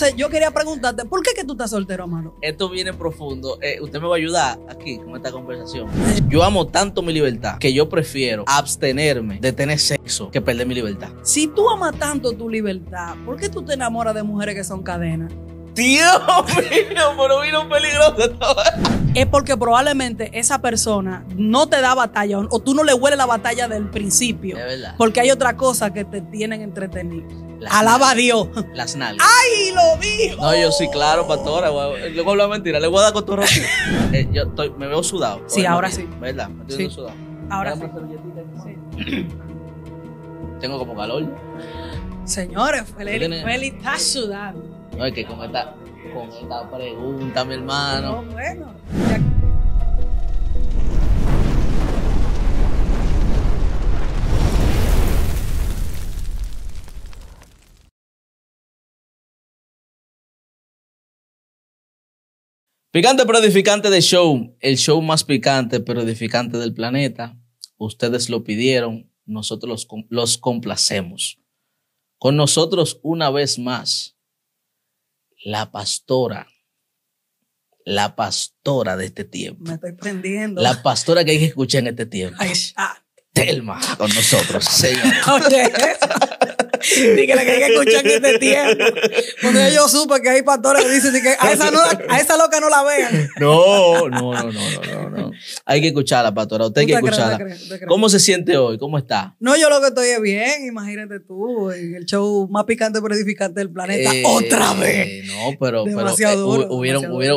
Entonces yo quería preguntarte, ¿por qué que tú estás soltero, Amaro? Esto viene profundo. Usted me va a ayudar aquí con esta conversación. Yo amo tanto mi libertad que yo prefiero abstenerme de tener sexo que perder mi libertad. Si tú amas tanto tu libertad, ¿por qué tú te enamoras de mujeres que son cadenas? Dios mío, pero vino peligroso todo. Es porque probablemente esa persona no te da batalla o tú no le hueles la batalla del principio. Es verdad. Porque hay otra cosa que te tienen entretenido. Alaba a Dios. Las nalgas. ¡Ay, lo dijo! No, yo sí, claro, pastora. Yo voy a hablar mentira. Le voy a dar con todo rojo. Yo estoy, me veo sudado. Sí, ahora sí. ¿Verdad? Me estoy viendo sudado. Ahora sí. Tengo como calor. Señores, Félix está sudado. No, es que con esta pregunta, mi hermano. No, bueno. Picante pero edificante de show. El show más picante pero edificante del planeta. Ustedes lo pidieron. Nosotros los complacemos. Con nosotros una vez más. La pastora de este tiempo. Me estoy prendiendo. La pastora que hay que escuchar en este tiempo. Ay, Thelma con nosotros, señor. Dije la que hay que escuchar en este tiempo. Cuando yo supe que hay pastores que dicen que a esa loca no la vean. No. Hay que escucharla, pastora. Usted hay que escucharla. ¿Cómo se siente hoy? ¿Cómo está? No, yo lo que estoy es bien. Imagínate tú, en el show más picante pero edificante del planeta, otra vez. No, pero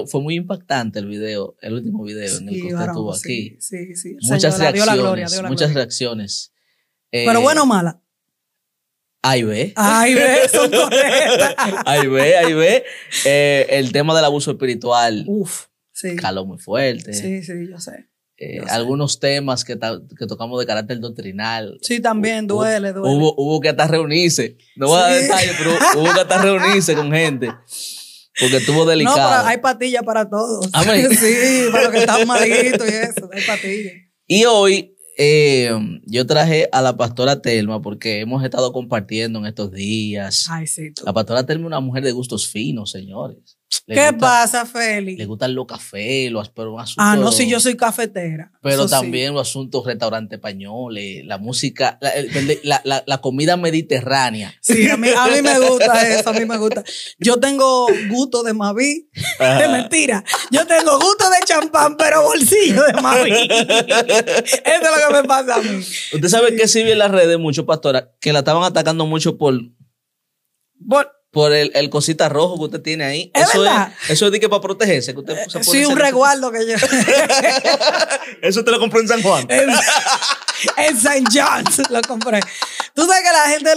fue muy impactante el video, el último video en el que usted estuvo aquí. Sí. Muchas reacciones, muchas reacciones. Pero bueno o mala. Ay, ve, son correctas. Ay, ve. El tema del abuso espiritual. Uf, sí. Caló muy fuerte. Sí, yo sé. Algunos temas que tocamos de carácter doctrinal. Sí, también duele. Hubo que hasta reunirse. No voy a dar detalles, pero hubo que hasta reunirse con gente. Porque estuvo delicado. No, pero hay patillas para todos. Amén. Sí, para los que están malitos y eso. Hay patillas. Y hoy... yo traje a la pastora Thelma porque hemos estado compartiendo en estos días. Ay, sí, la pastora Thelma es una mujer de gustos finos, señores. ¿Qué pasa, Félix? Le gustan los cafés, los asuntos. Ah, no, sí, yo soy cafetera. Pero también sí. Los asuntos restaurantes españoles, la música, la comida mediterránea. Sí, a mí me gusta eso, a mí me gusta. Yo tengo gusto de Mavi, de mentira. Yo tengo gusto de champán, pero bolsillo de Mavi. Eso es lo que me pasa a mí. Usted sabe que sí vi en las redes mucho, pastora, que la estaban atacando mucho por el cosita rojo que usted tiene ahí. Eso es de que para protegerse. Que usted se pone un resguardo que yo. Eso te lo compré en San Juan. En San Juan lo compré. Tú sabes que a la gente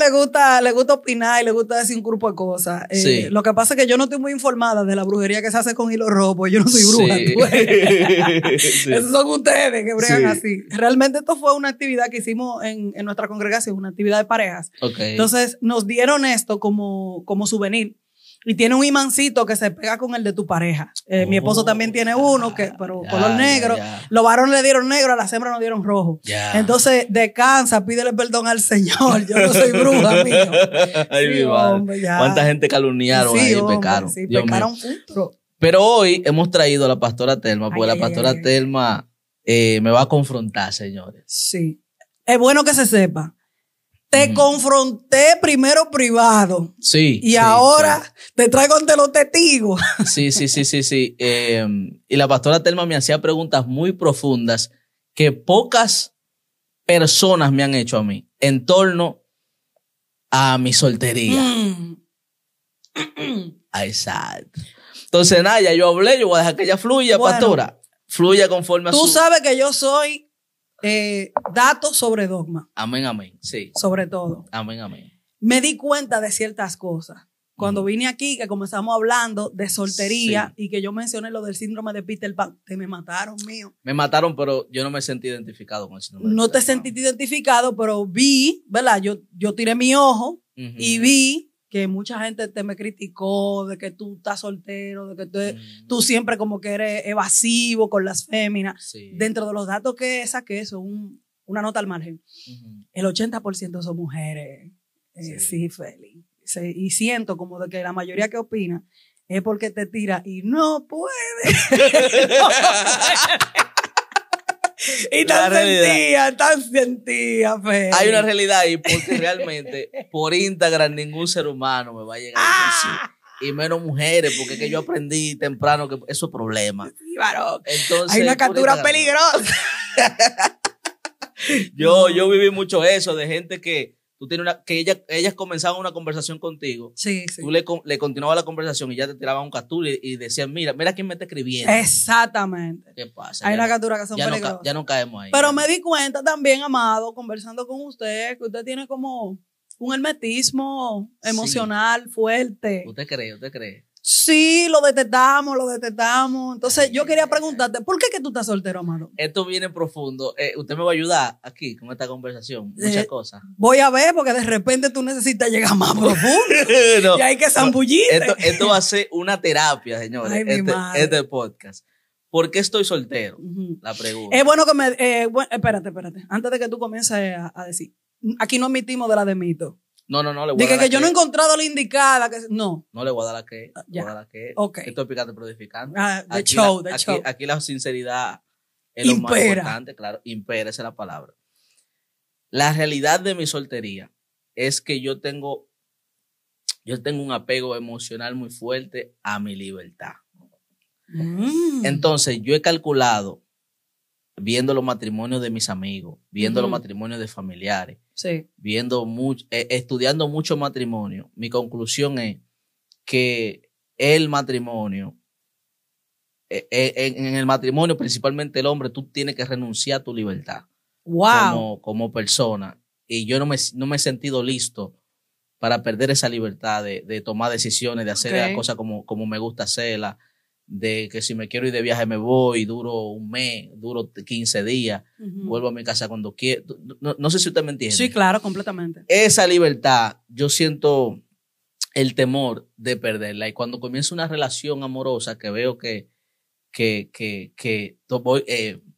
le gusta opinar y le gusta decir un grupo de cosas. Sí. Lo que pasa es que yo no estoy muy informada de la brujería que se hace con hilo rojo, porque yo no soy bruja. Sí. Sí. Esos son ustedes que bregan así. Realmente esto fue una actividad que hicimos en nuestra congregación, una actividad de parejas. Okay. Entonces nos dieron esto como souvenir. Y tiene un imancito que se pega con el de tu pareja. Mi esposo también tiene uno, color negro. Ya. Los varones le dieron negro, a las hembras nos dieron rojo. Ya. Entonces, descansa, pídele perdón al Señor. Yo no soy bruja, mío. Ay, mi madre. ¿Cuánta gente calumniaron ahí y pecaron? Sí, pecaron juntos. Pero hoy hemos traído a la pastora Thelma, porque la pastora Thelma me va a confrontar, señores. Sí. Es bueno que se sepa. Te confronté primero privado. Sí. Y ahora te traigo ante los testigos. Sí. Y la pastora Thelma me hacía preguntas muy profundas que pocas personas me han hecho a mí en torno a mi soltería. Exacto. Entonces, nada, ya yo hablé, yo voy a dejar que ella fluya, bueno, pastora. Fluya conforme a su... Tú sabes que yo soy... datos sobre dogma. Amén, sí. Sobre todo. Amén. Me di cuenta de ciertas cosas. Cuando vine aquí, que comenzamos hablando de soltería y que yo mencioné lo del síndrome de Peter Pan, te me mataron, mío. Me mataron, pero yo no me sentí identificado con el síndrome de Peter Pan. No te sentiste identificado, pero vi, ¿verdad? Yo tiré mi ojo y vi que mucha gente te me criticó de que tú estás soltero, de que tú siempre como que eres evasivo con las féminas. Sí. Dentro de los datos que saqué, son una nota al margen. El 80% son mujeres. Sí, Félix. y siento como de que la mayoría que opina es porque te tira y no puede. Y tan sentía, fe. Hay una realidad ahí, porque realmente por Instagram ningún ser humano me va a llegar a decir, y menos mujeres, porque es que yo aprendí temprano que eso es problema. Sí, varón. Entonces, hay una captura peligrosa. Yo viví mucho eso de gente que tú tienes una, que ellas comenzaban una conversación contigo. Sí, sí. Tú le continuabas la conversación y ya te tiraban un captura y decían, mira quién me está escribiendo. Exactamente. ¿Qué pasa? Hay una captura que son peligrosas. Ya no caemos ahí. Pero me di cuenta también, Amado, conversando con usted, que usted tiene como un hermetismo emocional fuerte. ¿Usted cree? Sí, lo detectamos. Entonces, yo quería preguntarte, ¿por qué que tú estás soltero, Amado? Esto viene profundo. Usted me va a ayudar aquí con esta conversación. Muchas cosas. Voy a ver, porque de repente tú necesitas llegar más profundo. No, y hay que zambullirte. Esto va a ser una terapia, señores. Ay, este podcast. ¿Por qué estoy soltero? La pregunta. Es bueno que me... espérate. Antes de que tú comiences a decir. Aquí no admitimos de la de mito. No, le voy a dar que yo no he encontrado la indicada. Que, no. No le voy a dar la que. Yeah. Voy a dar la que. Okay. Esto es Picante Pero Edificante. Aquí, aquí la sinceridad es impera. Lo más importante, claro. Impera, esa es la palabra. La realidad de mi soltería es que yo tengo un apego emocional muy fuerte a mi libertad. Entonces, yo he calculado, viendo los matrimonios de mis amigos, viendo los matrimonios de familiares, sí, estudiando mucho matrimonio, mi conclusión es que el matrimonio, en el matrimonio, principalmente el hombre, tú tienes que renunciar a tu libertad. Wow. Como persona. Y yo no me he sentido listo para perder esa libertad de tomar decisiones, de hacer las cosas como me gusta hacerlas. De que si me quiero ir de viaje me voy, duro un mes, duro 15 días, vuelvo a mi casa cuando quiero. No sé si usted me entiende. Sí, claro, completamente. Esa libertad, yo siento el temor de perderla. Y cuando comienzo una relación amorosa que veo que voy,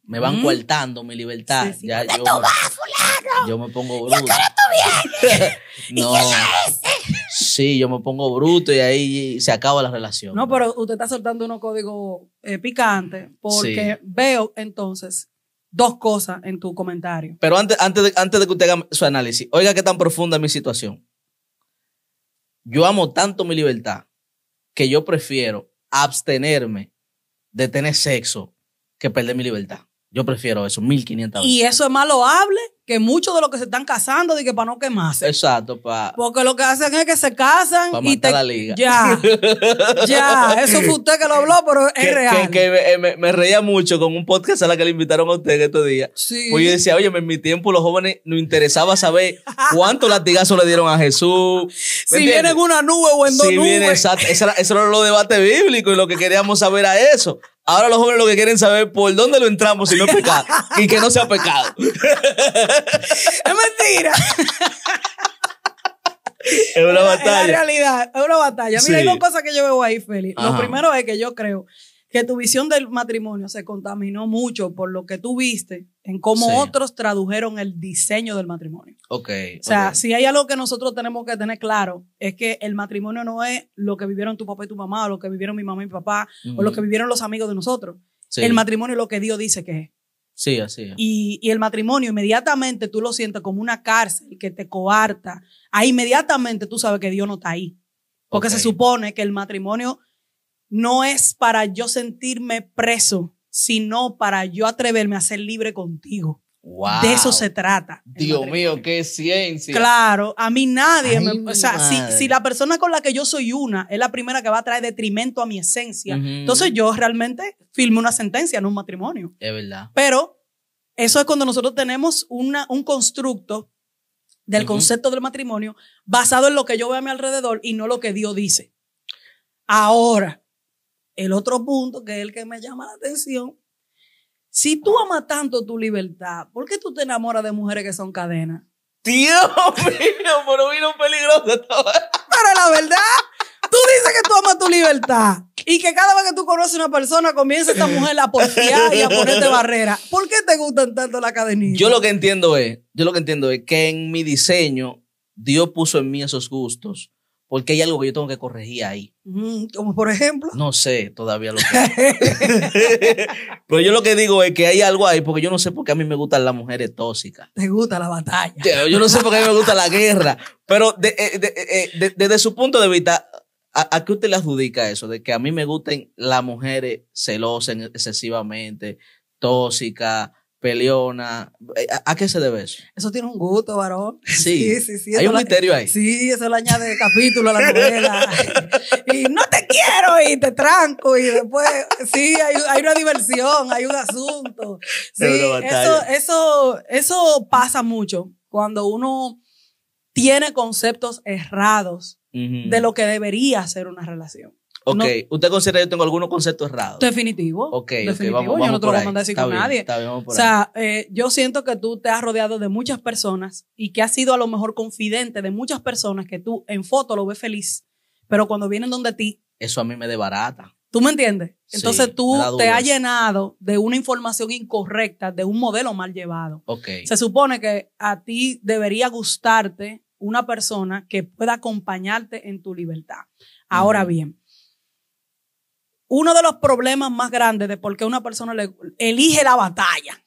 me van coartando mi libertad. Sí, sí. Ya yo, yo me pongo bruto. No. Sí, yo me pongo bruto y ahí se acaba la relación. No, pero usted está soltando unos códigos picantes, porque sí, veo entonces dos cosas en tu comentario. Pero antes de que usted haga su análisis, oiga qué tan profunda es mi situación. Yo amo tanto mi libertad que yo prefiero abstenerme de tener sexo que perder mi libertad. Yo prefiero eso 1500 veces. Y eso es más loable que muchos de los que se están casando, de que para no quemarse. Exacto, pa. Porque lo que hacen es que se casan y te... la liga. Ya. Eso fue usted que lo habló, pero es real. Que me reía mucho con un podcast a la que le invitaron a usted estos días. Sí. Pues yo decía, oye, en mi tiempo los jóvenes nos interesaba saber cuántos latigazos le dieron a Jesús. Si viene en una nube o en dos nubes. Exacto. Eso era los debates bíblicos y lo que queríamos saber era eso. Ahora los jóvenes lo que quieren saber por dónde lo entramos si no es pecado y que no sea pecado. Es mentira. Es una batalla. Es la realidad, es una batalla. Mira, hay dos cosas que yo veo ahí, Feli. Lo primero es que yo creo que tu visión del matrimonio se contaminó mucho por lo que tú viste en cómo otros tradujeron el diseño del matrimonio. O sea, si hay algo que nosotros tenemos que tener claro, es que el matrimonio no es lo que vivieron tu papá y tu mamá, o lo que vivieron mi mamá y mi papá, o lo que vivieron los amigos de nosotros. Sí. El matrimonio es lo que Dios dice que es. Sí, así es. Y el matrimonio, inmediatamente tú lo sientes como una cárcel que te coarta. Ahí inmediatamente tú sabes que Dios no está ahí. Porque se supone que el matrimonio no es para yo sentirme preso, sino para yo atreverme a ser libre contigo. Wow. De eso se trata. Dios mío, qué ciencia. Claro, a mí nadie. O sea, si la persona con la que yo soy una es la primera que va a traer detrimento a mi esencia, entonces yo realmente firmo una sentencia, no un matrimonio. Es verdad. Pero eso es cuando nosotros tenemos un constructo del concepto del matrimonio basado en lo que yo veo a mi alrededor y no lo que Dios dice. Ahora, el otro punto que es el que me llama la atención. Si tú amas tanto tu libertad, ¿por qué tú te enamoras de mujeres que son cadenas? Dios mío, pero vino peligroso todo. Pero la verdad, tú dices que tú amas tu libertad y que cada vez que tú conoces a una persona comienza esta mujer a porfiar y a ponerte barreras. ¿Por qué te gustan tanto las cadenitas? Yo lo que entiendo es que en mi diseño Dios puso en mí esos gustos Porque hay algo que yo tengo que corregir ahí. ¿Como por ejemplo? No sé todavía lo que... Pero yo lo que digo es que hay algo ahí, porque yo no sé por qué a mí me gustan las mujeres tóxicas. Te gusta la batalla. Yo no sé por qué a mí me gusta la guerra. Pero desde su punto de vista, ¿a qué usted le adjudica eso? De que a mí me gusten las mujeres celosas excesivamente, tóxicas, peleona. ¿A qué se debe eso? Eso tiene un gusto, varón. Sí, sí, sí, sí. Hay un misterio ahí. Sí, eso le añade capítulo a la novela. Y no te quiero y te tranco y después, sí, hay una diversión, hay un asunto. Sí, eso pasa mucho cuando uno tiene conceptos errados de lo que debería ser una relación. Ok, no. ¿Usted considera que yo tengo algunos conceptos errados? Definitivo. Ok, definitivo. Vamos, yo no te lo voy a mandar así con nadie. Está bien, vamos por ahí. O sea, yo siento que tú te has rodeado de muchas personas y que has sido a lo mejor confidente de muchas personas que tú en foto lo ves feliz, pero cuando vienen donde ti... Eso a mí me desbarata. ¿Tú me entiendes? Entonces sí, tú te has llenado de una información incorrecta, de un modelo mal llevado. Ok. Se supone que a ti debería gustarte una persona que pueda acompañarte en tu libertad. Ahora bien, uno de los problemas más grandes de por qué una persona elige la batalla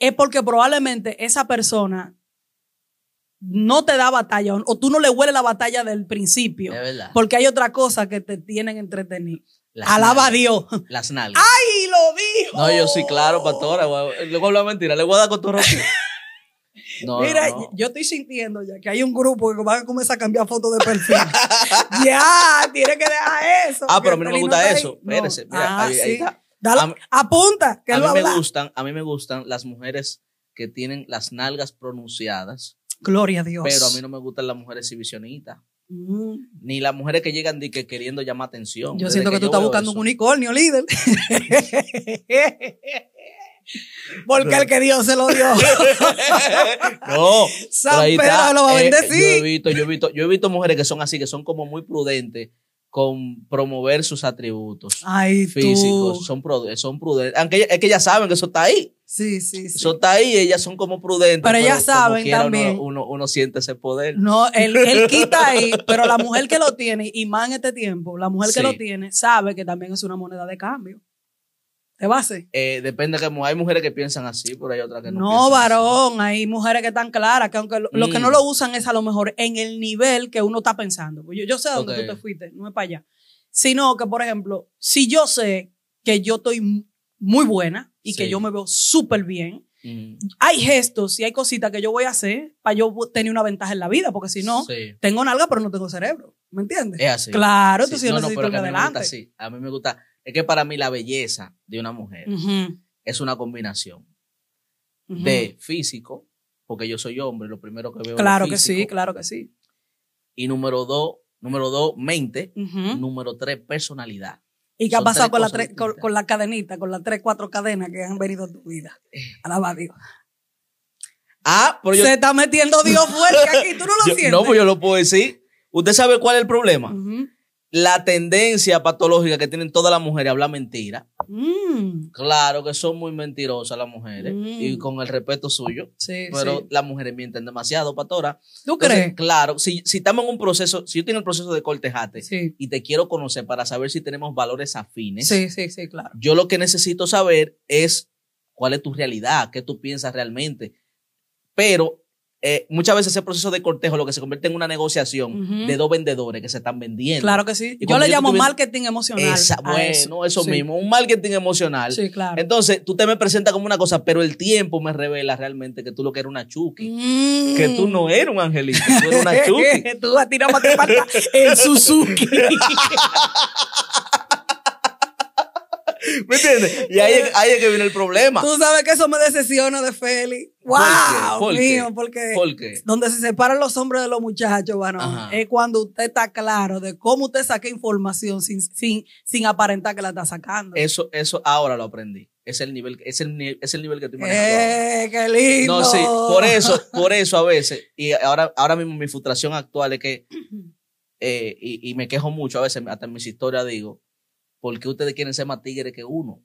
es porque probablemente esa persona no te da batalla o tú no le hueles la batalla del principio. Es verdad. Porque hay otra cosa que te tienen entretenido. Alaba a Dios. Las nalgas. ¡Ay, lo dijo! No, yo sí, claro, pastora. Luego hablo mentira. Le voy a dar con tu ropa. No, mira, no, no. Yo estoy sintiendo ya que hay un grupo que van a comenzar a cambiar fotos de perfil. Ya, tiene que dejar eso. Ah, pero a mí no me gusta eso. No. Espérese, mira, ahí, sí, ahí está. Dale, apunta. Que a mí me gustan las mujeres que tienen las nalgas pronunciadas. Gloria a Dios. Pero a mí no me gustan las mujeres exhibicionistas. Ni las mujeres que llegan de que queriendo llamar atención. Yo siento que tú estás buscando eso, un unicornio, líder. Porque el que Dios se lo dio. No, San Pedro está, lo va a bendecir. Yo he visto mujeres que son así, que son como muy prudentes con promover sus atributos físicos. Son prudentes. Aunque es que ellas saben que eso está ahí. Sí, sí, sí. Eso está ahí, ellas son como prudentes. Pero ellas saben quiera, también. Uno siente ese poder. No, él quita ahí, pero la mujer que lo tiene, y más en este tiempo, la mujer que lo tiene sabe que también es una moneda de cambio. ¿Te va a hacer? Depende, que hay mujeres que piensan así, pero hay otras que no. No, varón, así. Hay mujeres que están claras, que aunque lo que no lo usan es a lo mejor en el nivel que uno está pensando. Yo sé a dónde tú te fuiste, no es para allá. Sino que, por ejemplo, si yo sé que yo estoy muy buena y que yo me veo súper bien, hay gestos y hay cositas que yo voy a hacer para yo tener una ventaja en la vida, porque si no, tengo nalga pero no tengo cerebro. ¿Me entiendes? Es así. Claro, entonces yo necesito ir adelante. Sí, a mí me gusta... Es que para mí la belleza de una mujer es una combinación de físico, porque yo soy hombre, lo primero que veo es físico. Claro que sí. Y número dos, mente. Número tres, personalidad. ¿Y qué ha pasado con la cadenita, con las 3, 4 cadenas que han venido a tu vida? Alaba a Dios. Ah, pero se está metiendo Dios fuerte aquí, ¿tú no lo sientes? No, pues yo lo puedo decir. ¿Usted sabe cuál es el problema? La tendencia patológica que tienen todas las mujeres a hablar mentira. Claro que son muy mentirosas las mujeres. Y con el respeto suyo. Sí, pero las mujeres mienten demasiado, pastora. ¿Tú crees? Claro. Si estamos en un proceso, si yo tengo el proceso de cortejate y te quiero conocer para saber si tenemos valores afines. Sí, claro. Yo lo que necesito saber es cuál es tu realidad, qué tú piensas realmente. Pero... muchas veces ese proceso de cortejo lo que se convierte en una negociación de dos vendedores que se están vendiendo. Claro que sí. Yo le llamo marketing emocional. Bueno, eso mismo, un marketing emocional. Sí, claro. Entonces, tú te me presentas como una cosa, pero el tiempo me revela realmente que tú lo que eres una chuki. Que tú no eres un angelito, tú eres una chuki. Tú a ti no te falta el Suzuki. ¿Me entiendes? Y ahí es que viene el problema. Tú sabes que eso me decepciona de Félix. ¡Wow! ¿Por qué? Donde se separan los hombres de los muchachos, bueno, es cuando usted está claro de cómo usted saca información sin aparentar que la está sacando. Eso ahora lo aprendí. Es el nivel que estoy manejando. ¡Qué lindo! No, sí, por eso a veces, y ahora mismo mi frustración actual es que, y me quejo mucho a veces, hasta en mis historias digo, ¿por qué ustedes quieren ser más tigres que uno?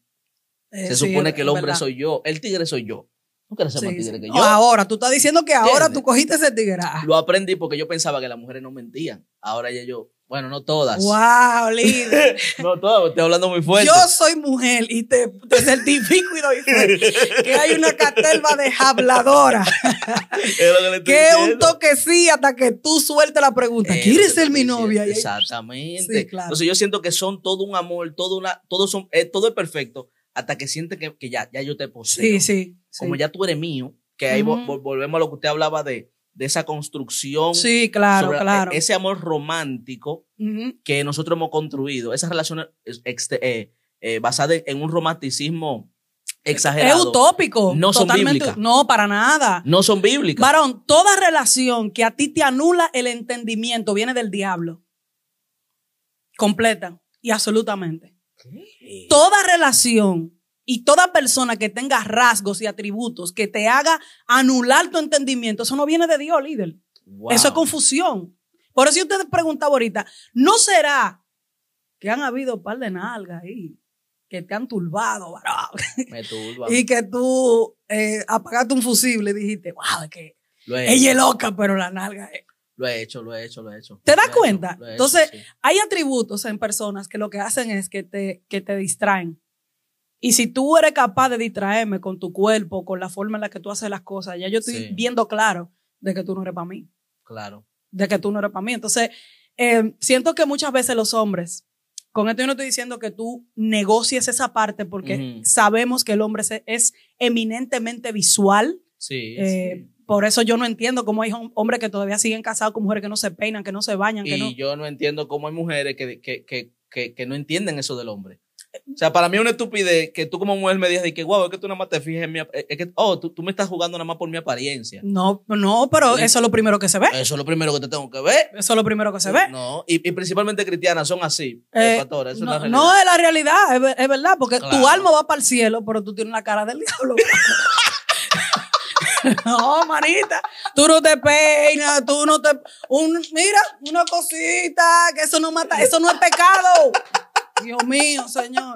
Se supone que el hombre soy yo. El tigre soy yo. ¿Por qué no se mantigra que yo? Ahora, tú estás diciendo que ahora tú cogiste ese tigraje. Lo aprendí porque yo pensaba que las mujeres no mentían. Ahora ya yo, bueno, no todas. ¡Wow, líder! No todas, estoy hablando muy fuerte. Yo soy mujer y te certifico y doy fe que hay una caterva de habladora. Que es un toque sí hasta que tú sueltes la pregunta. ¿Quieres ser mi novia? Exactamente. Sí, claro. Entonces yo siento que son todo un amor, todo es perfecto hasta que sientes que ya yo te poseo. Sí, sí. Como ya tú eres mío, que ahí volvemos a lo que usted hablaba de esa construcción. Sí, claro, claro. Ese amor romántico que nosotros hemos construido, esas relaciones basadas en un romanticismo exagerado. Es utópico. No son bíblicas. No, para nada. No son bíblicas. Varón, toda relación que a ti te anula el entendimiento viene del diablo. Completa y absolutamente. ¿Qué? Toda relación y toda persona que tenga rasgos y atributos que te haga anular tu entendimiento, eso no viene de Dios, líder. Wow. Eso es confusión. Por eso yo te preguntaba ahorita, ¿no será que han habido un par de nalgas ahí que te han turbado, varón? Me turban. Y que tú apagaste un fusible y dijiste, wow, es que ella es loca, pero la nalga es... Lo he hecho. ¿Te das cuenta? Entonces, sí, hay atributos en personas que lo que hacen es que te distraen. Y si tú eres capaz de distraerme con tu cuerpo, con la forma en la que tú haces las cosas, ya yo estoy viendo claro de que tú no eres para mí. Claro. De que tú no eres para mí. Entonces, siento que muchas veces los hombres, con esto yo no estoy diciendo que tú negocies esa parte porque sabemos que el hombre es eminentemente visual. Sí, sí. Por eso yo no entiendo cómo hay hombres que todavía siguen casados con mujeres que no se peinan, que no se bañan. Yo no entiendo cómo hay mujeres que no entienden eso del hombre. O sea, para mí es una estupidez que tú como mujer me digas de que, wow, es que tú nada más te fijas en mi... Es que, tú me estás jugando nada más por mi apariencia. No, pero eso es lo primero que se ve. Eso es lo primero que te tengo que ver. Eso es lo primero que se ve. No, y principalmente cristianas son así. Pastora, eso no es la realidad, es verdad, porque claro, tu alma va para el cielo, pero tú tienes la cara del diablo. No, manita, tú no te peinas, mira, una cosita, que eso no mata, eso no es pecado. Dios mío, señor.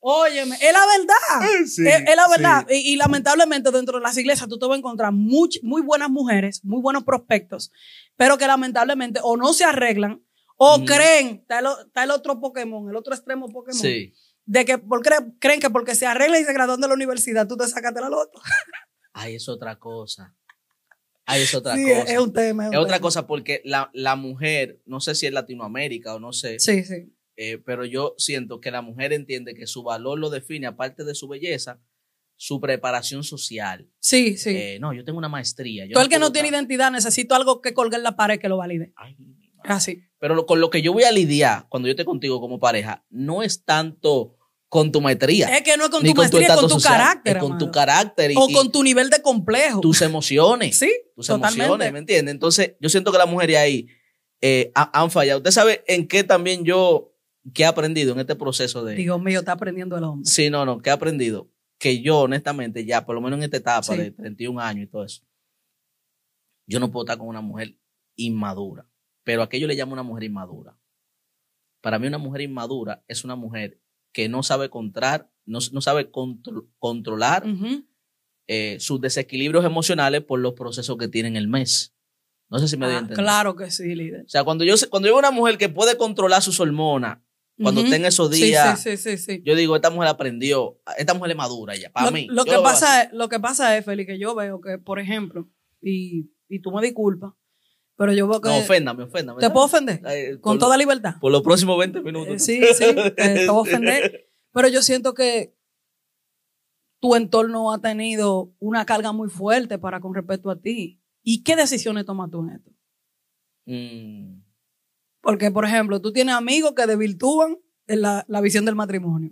Óyeme, es la verdad. Sí, es la verdad. Sí. Y lamentablemente dentro de las iglesias tú te vas a encontrar muy buenas mujeres, muy buenos prospectos, pero que lamentablemente o no se arreglan o creen, está el otro Pokémon, el otro extremo Pokémon, de que creen que porque se arreglan y se gradúan de la universidad tú te sacaste la loto. Ay, es otra cosa. Ay, es otra cosa. Es un tema. Es otra cosa porque la mujer, no sé si es Latinoamérica o no sé. Sí, sí. Pero yo siento que la mujer entiende que su valor lo define, aparte de su belleza, su preparación social. Sí, sí. No, yo tengo una maestría. Todo el que no tiene identidad necesito algo que colgar en la pared que lo valide. Ay, así. Pero con lo que yo voy a lidiar cuando yo esté contigo como pareja, no es tanto con tu maestría. Es que no es con tu maestría, es con tu carácter. Es con tu carácter. O con tu nivel de complejo. Tus emociones. Sí, tus emociones, ¿me entiendes? Entonces, yo siento que las mujeres ahí han fallado. ¿Usted sabe en qué también yo... ¿Qué he aprendido en este proceso de...? Dios mío, está aprendiendo el hombre. Sí, no, ¿qué he aprendido? Que yo, honestamente, ya, por lo menos en esta etapa de 31 años y todo eso, yo no puedo estar con una mujer inmadura. Pero a qué yo le llamo una mujer inmadura. Para mí una mujer inmadura es una mujer que no sabe controlar sus desequilibrios emocionales por los procesos que tiene en el mes. No sé si me doy a entender. Claro que sí, líder. O sea, cuando yo veo una mujer que puede controlar sus hormonas, cuando tenga esos días, yo digo, esta mujer aprendió, esta mujer es madura ya, para mí. Lo que pasa es, Feli, que yo veo que, por ejemplo, y tú me disculpas, pero yo veo que... No, oféndame. ¿Te puedo ofender? Con toda libertad. Por los próximos 20 minutos. Sí, te puedo ofender. Pero yo siento que tu entorno ha tenido una carga muy fuerte con respecto a ti. ¿Y qué decisiones tomas tú en esto? Porque, por ejemplo, tú tienes amigos que desvirtúan la visión del matrimonio.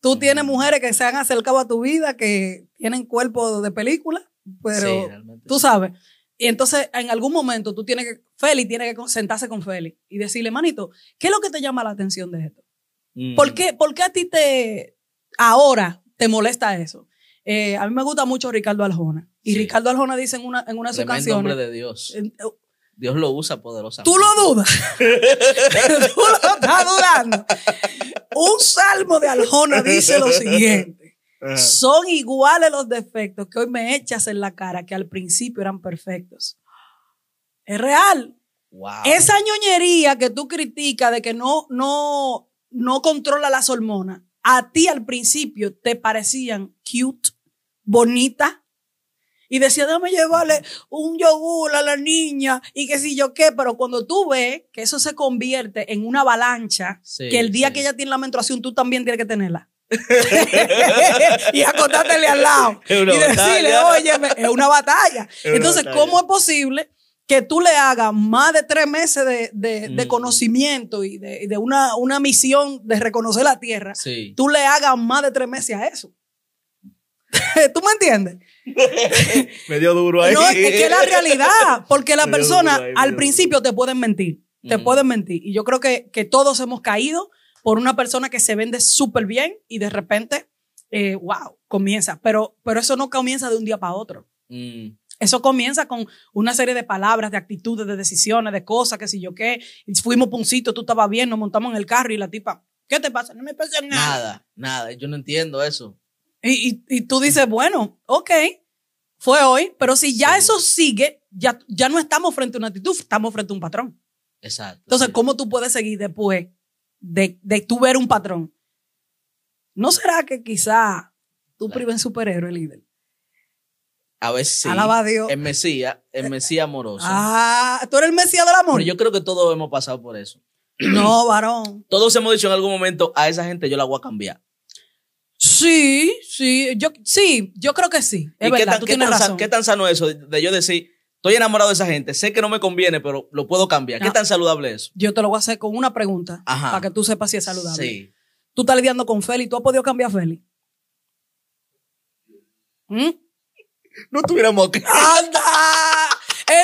Tú tienes mujeres que se han acercado a tu vida, que tienen cuerpo de película, pero tú sabes. Y entonces, en algún momento, Feli tiene que sentarse con Feli y decirle, manito, ¿qué es lo que te llama la atención de esto? ¿Por qué a ti ahora te molesta eso? A mí me gusta mucho Ricardo Arjona. Y Ricardo Arjona dice en una de sus canciones... Tremendo hombre de Dios. Dios lo usa poderosamente. ¿Tú lo dudas? ¿Tú lo estás dudando? Un salmo de Arjona dice lo siguiente. Son iguales los defectos que hoy me echas en la cara que al principio eran perfectos. Es real. Wow. Esa ñoñería que tú criticas de que no controla las hormonas, a ti al principio te parecían cute, bonitas, y decía, déjame llevarle un yogur a la niña y qué sé yo qué. Pero cuando tú ves que eso se convierte en una avalancha, que el día que ella tiene la menstruación, tú también tienes que tenerla. Y acostártele al lado y decirle, oye, es una batalla. Entonces, ¿cómo es posible que tú le hagas más de 3 meses de conocimiento y de una misión de reconocer la tierra? Sí. Tú le hagas más de 3 meses a eso. ¿Tú me entiendes? Me dio duro ahí. No, es que es la realidad, porque la persona ahí, al principio te pueden mentir, te pueden mentir. Y yo creo que todos hemos caído por una persona que se vende súper bien y de repente, wow, comienza. Pero eso no comienza de un día para otro. Eso comienza con una serie de palabras, de actitudes, de decisiones, de cosas, qué sé yo qué. Fuimos por un sitio, tú estabas bien, nos montamos en el carro y la tipa, ¿qué te pasa? No me pasa nada. Nada, yo no entiendo eso. Y tú dices, bueno, ok, fue hoy, pero si ya eso sigue, ya no estamos frente a una actitud, estamos frente a un patrón. Exacto. Entonces, ¿cómo tú puedes seguir después de tú ver un patrón? ¿No será que quizá tú prives en superhéroe, líder? A veces sí. Alaba a Dios. El Mesías amoroso. Ah, tú eres el Mesías del amor. Pero yo creo que todos hemos pasado por eso. No, varón. Todos hemos dicho en algún momento, a esa gente yo la voy a cambiar. Sí, yo creo que sí. Es verdad, tú tienes razón. ¿Qué tan sano es eso de yo decir, estoy enamorado de esa gente, sé que no me conviene, pero lo puedo cambiar? No. ¿Qué tan saludable es eso? Yo te lo voy a hacer con una pregunta para que tú sepas si es saludable. Sí. Tú estás lidiando con Feli, ¿tú has podido cambiar a Feli? No tuviéramos que... ¡Anda!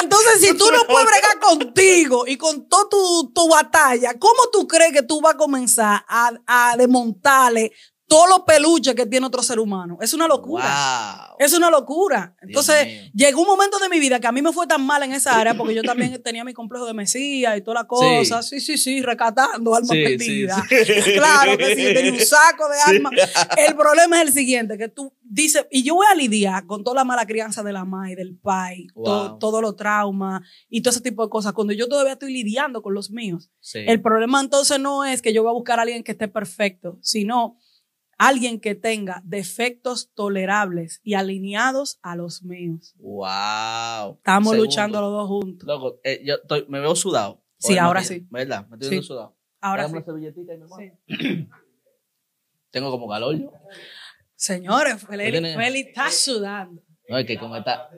Entonces, si tú no puedes bregar contigo y con toda tu batalla, ¿cómo tú crees que tú vas a comenzar a desmontarle todos los peluches que tiene otro ser humano? Es una locura. Wow. Es una locura. Entonces, llegó un momento de mi vida que a mí me fue tan mal en esa área, porque yo también tenía mi complejo de Mesías y toda la cosa. Sí, rescatando almas perdidas. Sí. Claro que sí, yo tenía un saco de almas. El problema es el siguiente, que tú dices, y yo voy a lidiar con toda la mala crianza de la madre, del pai, todos los traumas y todo ese tipo de cosas, cuando yo todavía estoy lidiando con los míos. Sí. El problema entonces no es que yo voy a buscar a alguien que esté perfecto, sino... alguien que tenga defectos tolerables y alineados a los míos. ¡Wow! Estamos luchando los dos juntos. Loco, yo me veo sudado. Sí, ahora sí. ¿Verdad? Me estoy viendo sudado. Ahora sí. Una servilletita y me muero. Sí. Tengo como calor yo. Señores, Feli está sudando. No, es que con esta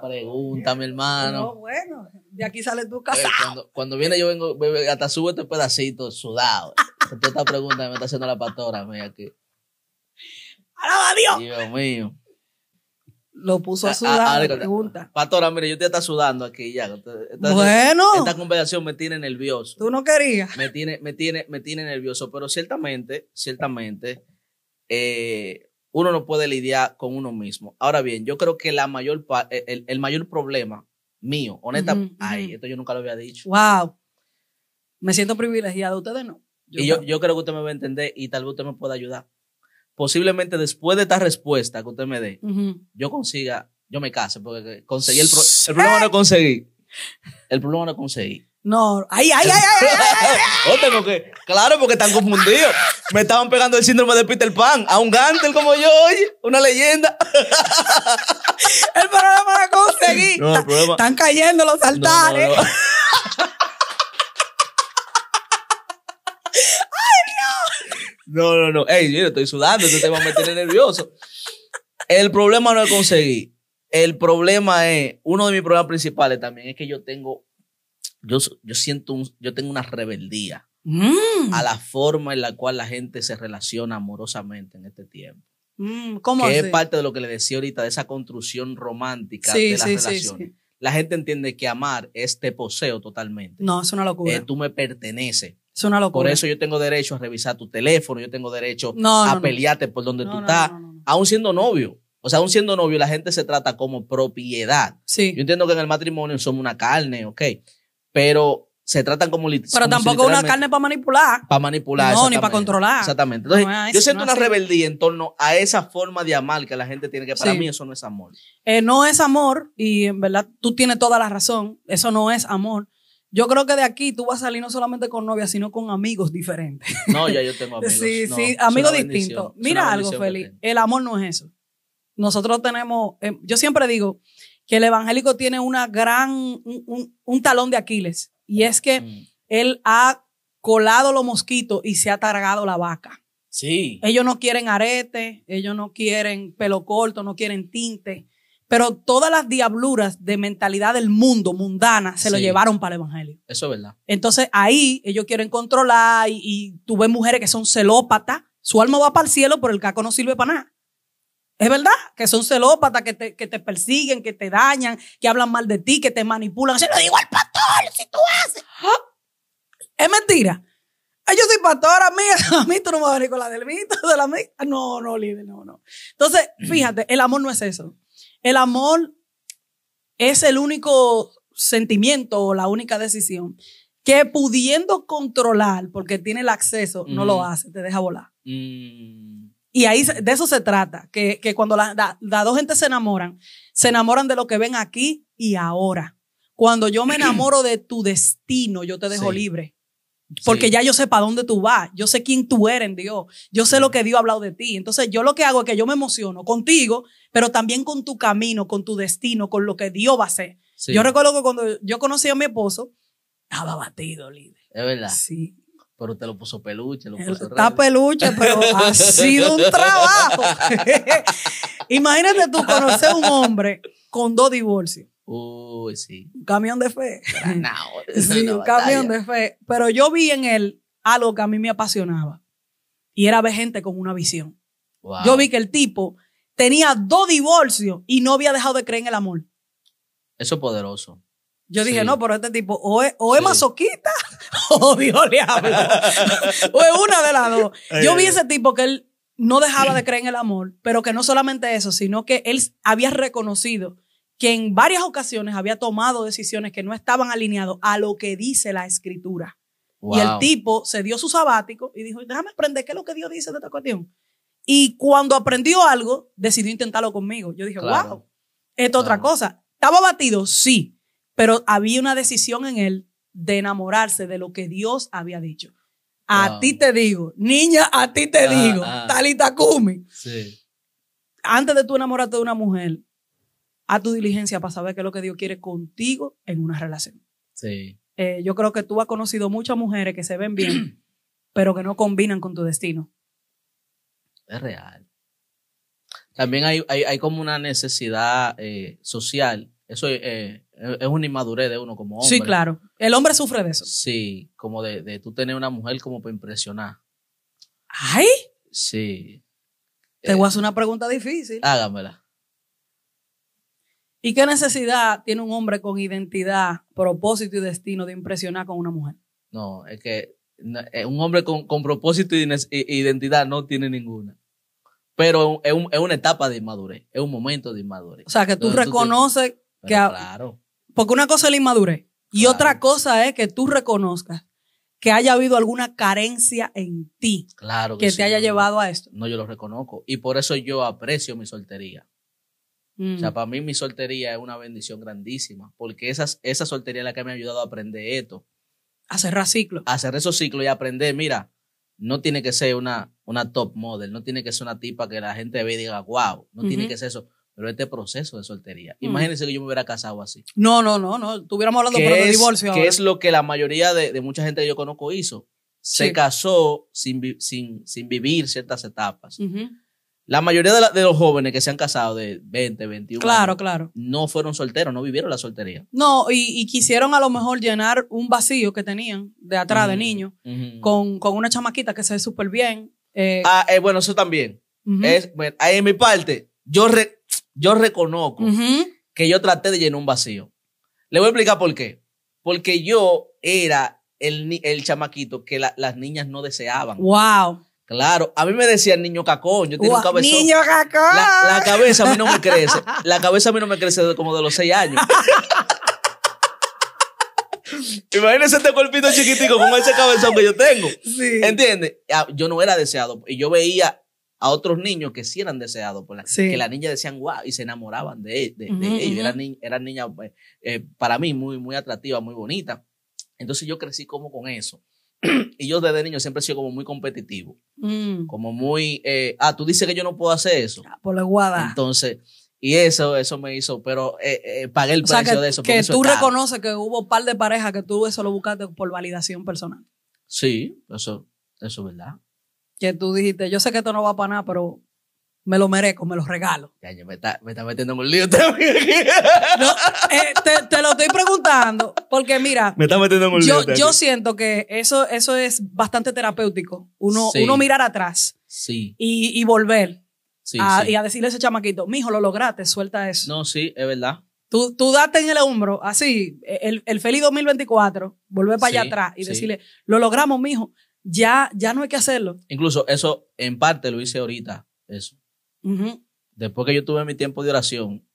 pregunta, mi hermano. No, bueno, de aquí sale tu casa. Cuando viene yo vengo, hasta subo este pedacito sudado. Esta pregunta me está haciendo la pastora, mira aquí. ¡Alaba Dios! Dios mío. Lo puso a sudar, la pregunta. Pastora, mire, yo te está sudando aquí ya. Esta conversación me tiene nervioso. ¿Tú no querías? Me tiene nervioso, pero ciertamente, uno no puede lidiar con uno mismo. Ahora bien, yo creo que el mayor problema mío, honestamente, esto yo nunca lo había dicho. Wow. Me siento privilegiado, ustedes no. Yo creo que usted me va a entender y tal vez usted me pueda ayudar. Posiblemente después de esta respuesta que usted me dé, yo me case, porque conseguí el problema no conseguí. El problema no conseguí. No, claro, porque están confundidos. Me estaban pegando el síndrome de Peter Pan a un Gantel como yo, oye, una leyenda. El problema no conseguí. No, están cayendo los altares. No. No. Ey, yo estoy sudando, entonces te vas a meter nervioso. El problema no lo conseguí. El problema es, uno de mis problemas principales también es que yo tengo una rebeldía a la forma en la cual la gente se relaciona amorosamente en este tiempo. ¿Cómo así? Es parte de lo que le decía ahorita, de esa construcción romántica de las relaciones. Sí. La gente entiende que amar es te poseo totalmente. No, es una locura. Tú me perteneces. Es una locura. Por eso yo tengo derecho a revisar tu teléfono, yo tengo derecho a pelearte por donde tú estás, aún siendo novio. O sea, aún siendo novio, la gente se trata como propiedad. Sí. Yo entiendo que en el matrimonio somos una carne, ok, pero se tratan como... Pero tampoco una carne para manipular. Para manipular, no, ni para controlar. Exactamente. Entonces, no, yo siento una rebeldía en torno a esa forma de amar que la gente tiene, que para mí eso no es amor. No es amor, y en verdad tú tienes toda la razón. Eso no es amor. Yo creo que de aquí tú vas a salir no solamente con novia, sino con amigos diferentes. No, ya yo tengo amigos. Sí, no, sí, amigos distintos. Mira algo, Feli, el amor no es eso. Nosotros tenemos... yo siempre digo que el evangélico tiene una gran... un talón de Aquiles. Y es que él ha colado los mosquitos y se ha targado la vaca. Sí. Ellos no quieren arete, ellos no quieren pelo corto, no quieren tinte. Pero todas las diabluras de mentalidad del mundo, mundana, se lo llevaron para el evangelio. Eso es verdad. Entonces ahí ellos quieren controlar y tú ves mujeres que son celópatas. Su alma va para el cielo, pero el caco no sirve para nada. Es verdad que son celópatas, que te persiguen, que te dañan, que hablan mal de ti, que te manipulan. Yo le digo al pastor, si tú haces. Es mentira. Yo soy pastor, a mí tú no me vas a venir con la del mito, de la mía. No, líder, no. Entonces, fíjate, el amor no es eso. El amor es el único sentimiento o la única decisión que pudiendo controlar, porque tiene el acceso, no lo hace, te deja volar. Y ahí de eso se trata, que cuando las dos gentes se enamoran de lo que ven aquí y ahora. Cuando yo me enamoro de tu destino, yo te dejo libre. Porque ya yo sé para dónde tú vas, yo sé quién tú eres en Dios, yo sé lo que Dios ha hablado de ti. Entonces yo lo que hago es que yo me emociono contigo, pero también con tu camino, con tu destino, con lo que Dios va a hacer. Sí. Yo recuerdo que cuando yo conocí a mi esposo, estaba batido, líder. Es verdad. Sí. Pero te lo puso peluche, lo puso está raro. Peluche, pero ha sido un trabajo. Imagínate tú conocer un hombre con 2 divorcios. Uy, sí. Un camión de fe. Sí, un camión de fe. Pero yo vi en él algo que a mí me apasionaba. Y era ver gente con una visión. Wow. Yo vi que el tipo tenía 2 divorcios y no había dejado de creer en el amor. Eso es poderoso. Yo dije, no, pero este tipo o es masoquista o Dios le habla. O es una de las dos. Yo vi ese tipo que él no dejaba de creer en el amor, pero que no solamente eso, sino que él había reconocido que en varias ocasiones había tomado decisiones que no estaban alineadas a lo que dice la Escritura. Wow. Y el tipo se dio su sabático y dijo, déjame aprender qué es lo que Dios dice de esta cuestión. Y cuando aprendió algo, decidió intentarlo conmigo. Yo dije, wow, esto es otra cosa. ¿Estaba abatido? Sí. Pero había una decisión en él de enamorarse de lo que Dios había dicho. A ti te digo, niña, a ti te digo, Talita Kumi. Sí. Antes de tú enamorarte de una mujer, haz tu diligencia para saber qué es lo que Dios quiere contigo en una relación. Sí. Yo creo que tú has conocido muchas mujeres que se ven bien, pero que no combinan con tu destino. Es real. También hay como una necesidad social. Eso es una inmadurez de uno como hombre. Sí, claro. El hombre sufre de eso. Sí, como de tú tener una mujer como para impresionar. ¿Ay? Sí. Te voy a hacer una pregunta difícil. Hágamela. ¿Y qué necesidad tiene un hombre con identidad, propósito y destino de impresionar con una mujer? No, es que un hombre con propósito y identidad no tiene ninguna. Pero es una etapa de inmadurez. Es un momento de inmadurez. O sea, que tú reconoces... Claro. Porque una cosa es la inmadurez y otra cosa es que tú reconozcas que haya habido alguna carencia en ti que te haya llevado a esto. No, yo lo reconozco y por eso yo aprecio mi soltería. O sea, para mí mi soltería es una bendición grandísima porque esa soltería es la que me ha ayudado a aprender esto. A cerrar ciclos. A cerrar esos ciclos y aprender, mira, no tiene que ser una top model, no tiene que ser una tipa que la gente ve y diga, wow, no tiene que ser eso. Pero este proceso de soltería. Imagínense que yo me hubiera casado así. No. Estuviéramos hablando de divorcio. Que es lo que la mayoría de mucha gente que yo conozco hizo. Se casó sin vivir ciertas etapas. La mayoría de los jóvenes que se han casado de 20, 21 años. Claro. No fueron solteros, no vivieron la soltería. No, y quisieron a lo mejor llenar un vacío que tenían de atrás de niños con una chamaquita que se ve súper bien. Bueno, eso también. Bueno, ahí en mi parte, yo reconozco que yo traté de llenar un vacío. Le voy a explicar por qué. Porque yo era el chamaquito que las niñas no deseaban. ¡Wow! Claro, a mí me decían niño cacón. Yo tenía un cabezón. ¡Niño cacón! La cabeza a mí no me crece. La cabeza a mí no me crece como de los 6 años. Imagínese este cuerpito chiquitico con ese cabezón que yo tengo. Sí. ¿Entiendes? Yo no era deseado. Y yo veía a otros niños que sí eran deseados. Por la, sí. Que las niñas decían guau y se enamoraban de ellos. Eran niñas, para mí, muy atractivas, muy bonitas. Entonces yo crecí como con eso. Y yo desde niño siempre he sido como muy competitivo. Mm. Como muy... tú dices que yo no puedo hacer eso. Por la guada. Entonces... Y eso me hizo, pero pagué el precio de eso. Que tú reconoces que hubo un par de parejas que tú eso lo buscaste por validación personal. Sí, eso es verdad. Que tú dijiste, yo sé que esto no va para nada, pero me lo merezco, me lo regalo. Ya, me está metiendo en un lío también. No, te lo estoy preguntando, porque mira, me está metiendo en un lío también. Yo siento que eso es bastante terapéutico. Uno mirar atrás, sí. y volver. Sí, sí. Y a decirle a ese chamaquito, mijo, lo lograste, suelta eso. No, sí, es verdad. Tú date en el hombro, así, el feliz 2024, volver para allá atrás y decirle, lo logramos, mijo, ya no hay que hacerlo. Incluso eso, en parte, lo hice ahorita, eso. Después que yo tuve mi tiempo de oración,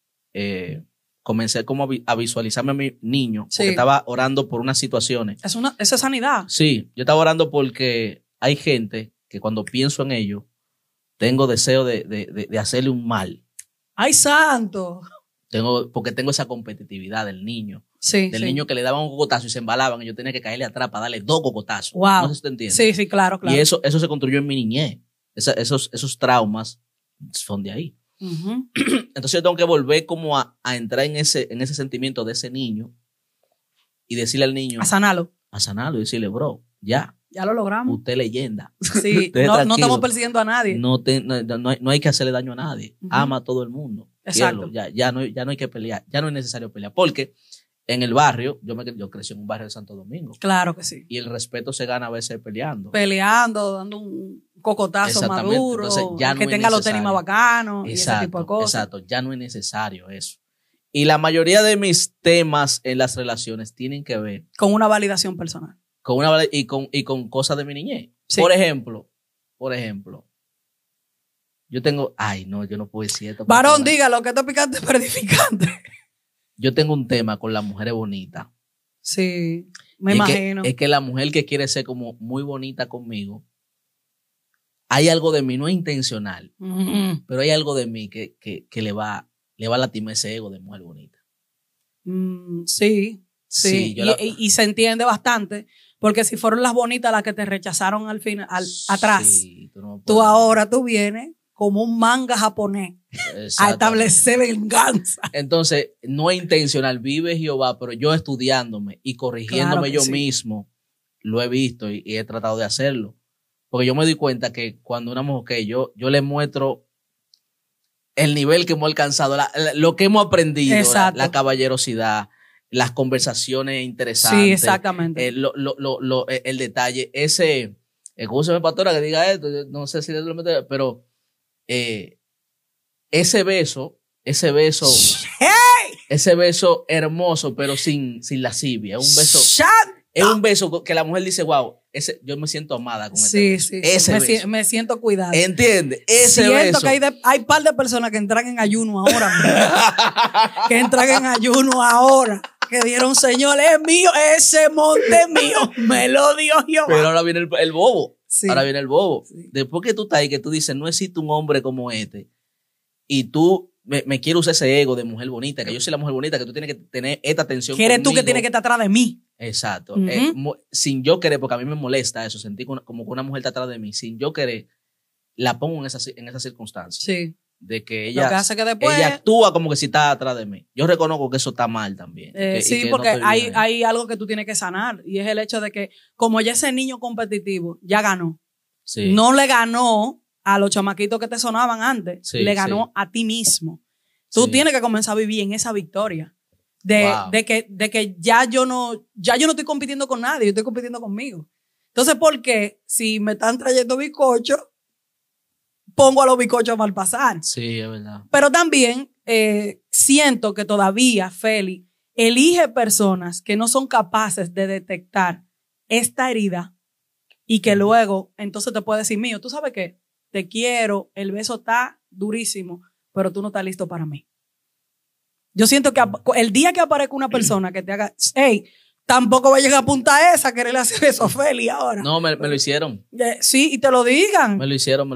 comencé como a visualizarme a mi niño, porque estaba orando por unas situaciones. Eso es sanidad. Sí, yo estaba orando porque hay gente que cuando pienso en ellos, tengo deseo de hacerle un mal. ¡Ay, santo! Porque tengo esa competitividad del niño. Sí, del niño que le daban un cocotazo y se embalaban y yo tenía que caerle atrás para darle dos cocotazos. Wow. No sé si te entiendes. Sí, sí, claro. Y eso se construyó en mi niñez. Esos traumas son de ahí. Entonces yo tengo que volver como a entrar en ese sentimiento de ese niño y decirle al niño... A sanarlo y decirle, bro, ya. Ya lo logramos. Usted leyenda. Sí, usted no estamos persiguiendo a nadie. No hay que hacerle daño a nadie. Ama a todo el mundo. Exacto. Ya no hay que pelear. Ya no es necesario pelear. Porque en el barrio, yo crecí en un barrio de Santo Domingo. Claro que sí. Y el respeto se gana a veces peleando. Peleando, dando un cocotazo maduro. Entonces, ya no que tenga los tenis más bacanos. Y ese tipo de cosas. Exacto. Ya no es necesario eso. Y la mayoría de mis temas en las relaciones tienen que ver con una validación personal. Y con cosas de mi niñez. Sí. Por ejemplo, yo tengo... Ay, no, yo no puedo decir esto. Varón, dígalo, que esto es picante, pero edificante. Yo tengo un tema con las mujeres bonitas. Sí, me imagino. Es que la mujer que quiere ser como muy bonita conmigo, hay algo de mí, no es intencional, pero hay algo de mí que le va a latir ese ego de mujer bonita. Sí. Sí, y se entiende bastante, porque si fueron las bonitas las que te rechazaron al final, atrás, tú ahora vienes como un manga japonés a establecer venganza. Entonces, no es intencional, vive Jehová, pero yo estudiándome y corrigiéndome yo mismo, lo he visto y he tratado de hacerlo, porque yo me doy cuenta que cuando una mujer, yo le muestro el nivel que hemos alcanzado, lo que hemos aprendido, la caballerosidad, las conversaciones interesantes. Sí, exactamente. El detalle. ¿Cómo se me pastora que diga esto? No sé si lo meto, pero ese beso. ¡Hey! Ese beso hermoso, pero sin lascivia. Un beso. Es un beso que la mujer dice, wow, yo me siento amada con este beso. Ese beso. Me siento cuidada. ¿Entiendes? Siento que hay par de personas que entran en ayuno ahora. Que entran en ayuno ahora. Que dieron, Señor, es mío, ese monte mío, me lo dio Jehová. Pero ahora viene el bobo. Sí. Ahora viene el bobo. Sí. Después que tú estás ahí, que tú dices, no existe un hombre como este, y tú me quieres usar ese ego de mujer bonita, que yo soy la mujer bonita, que tú tienes que tener esta atención conmigo. Eres tú que tienes que estar atrás de mí. Exacto. Sin yo querer, porque a mí me molesta eso, sentir como que una mujer está atrás de mí. Sin yo querer, la pongo en esas circunstancias. Sí. De que ella actúa como que si está atrás de mí. Yo reconozco que eso está mal también. Porque no hay algo que tú tienes que sanar y es el hecho de que como ya ese niño competitivo ya ganó. Sí. No le ganó a los chamaquitos que te sonaban antes, le ganó a ti mismo. Tú tienes que comenzar a vivir en esa victoria de que ya yo no estoy compitiendo con nadie, yo estoy compitiendo conmigo. Entonces, ¿por qué si me están trayendo bizcochos pongo a los bizcochos mal pasar? Sí, es verdad. Pero también siento que todavía, Feli, elige personas que no son capaces de detectar esta herida y que luego entonces te puede decir, mío, ¿tú sabes qué? Te quiero, el beso está durísimo, pero tú no estás listo para mí. Yo siento que el día que aparezca una persona que te haga, hey, Tampoco vayas a Punta Esa a quererle hacer eso a Feli ahora. No, me lo hicieron. Sí, y te lo digan. Me lo hicieron.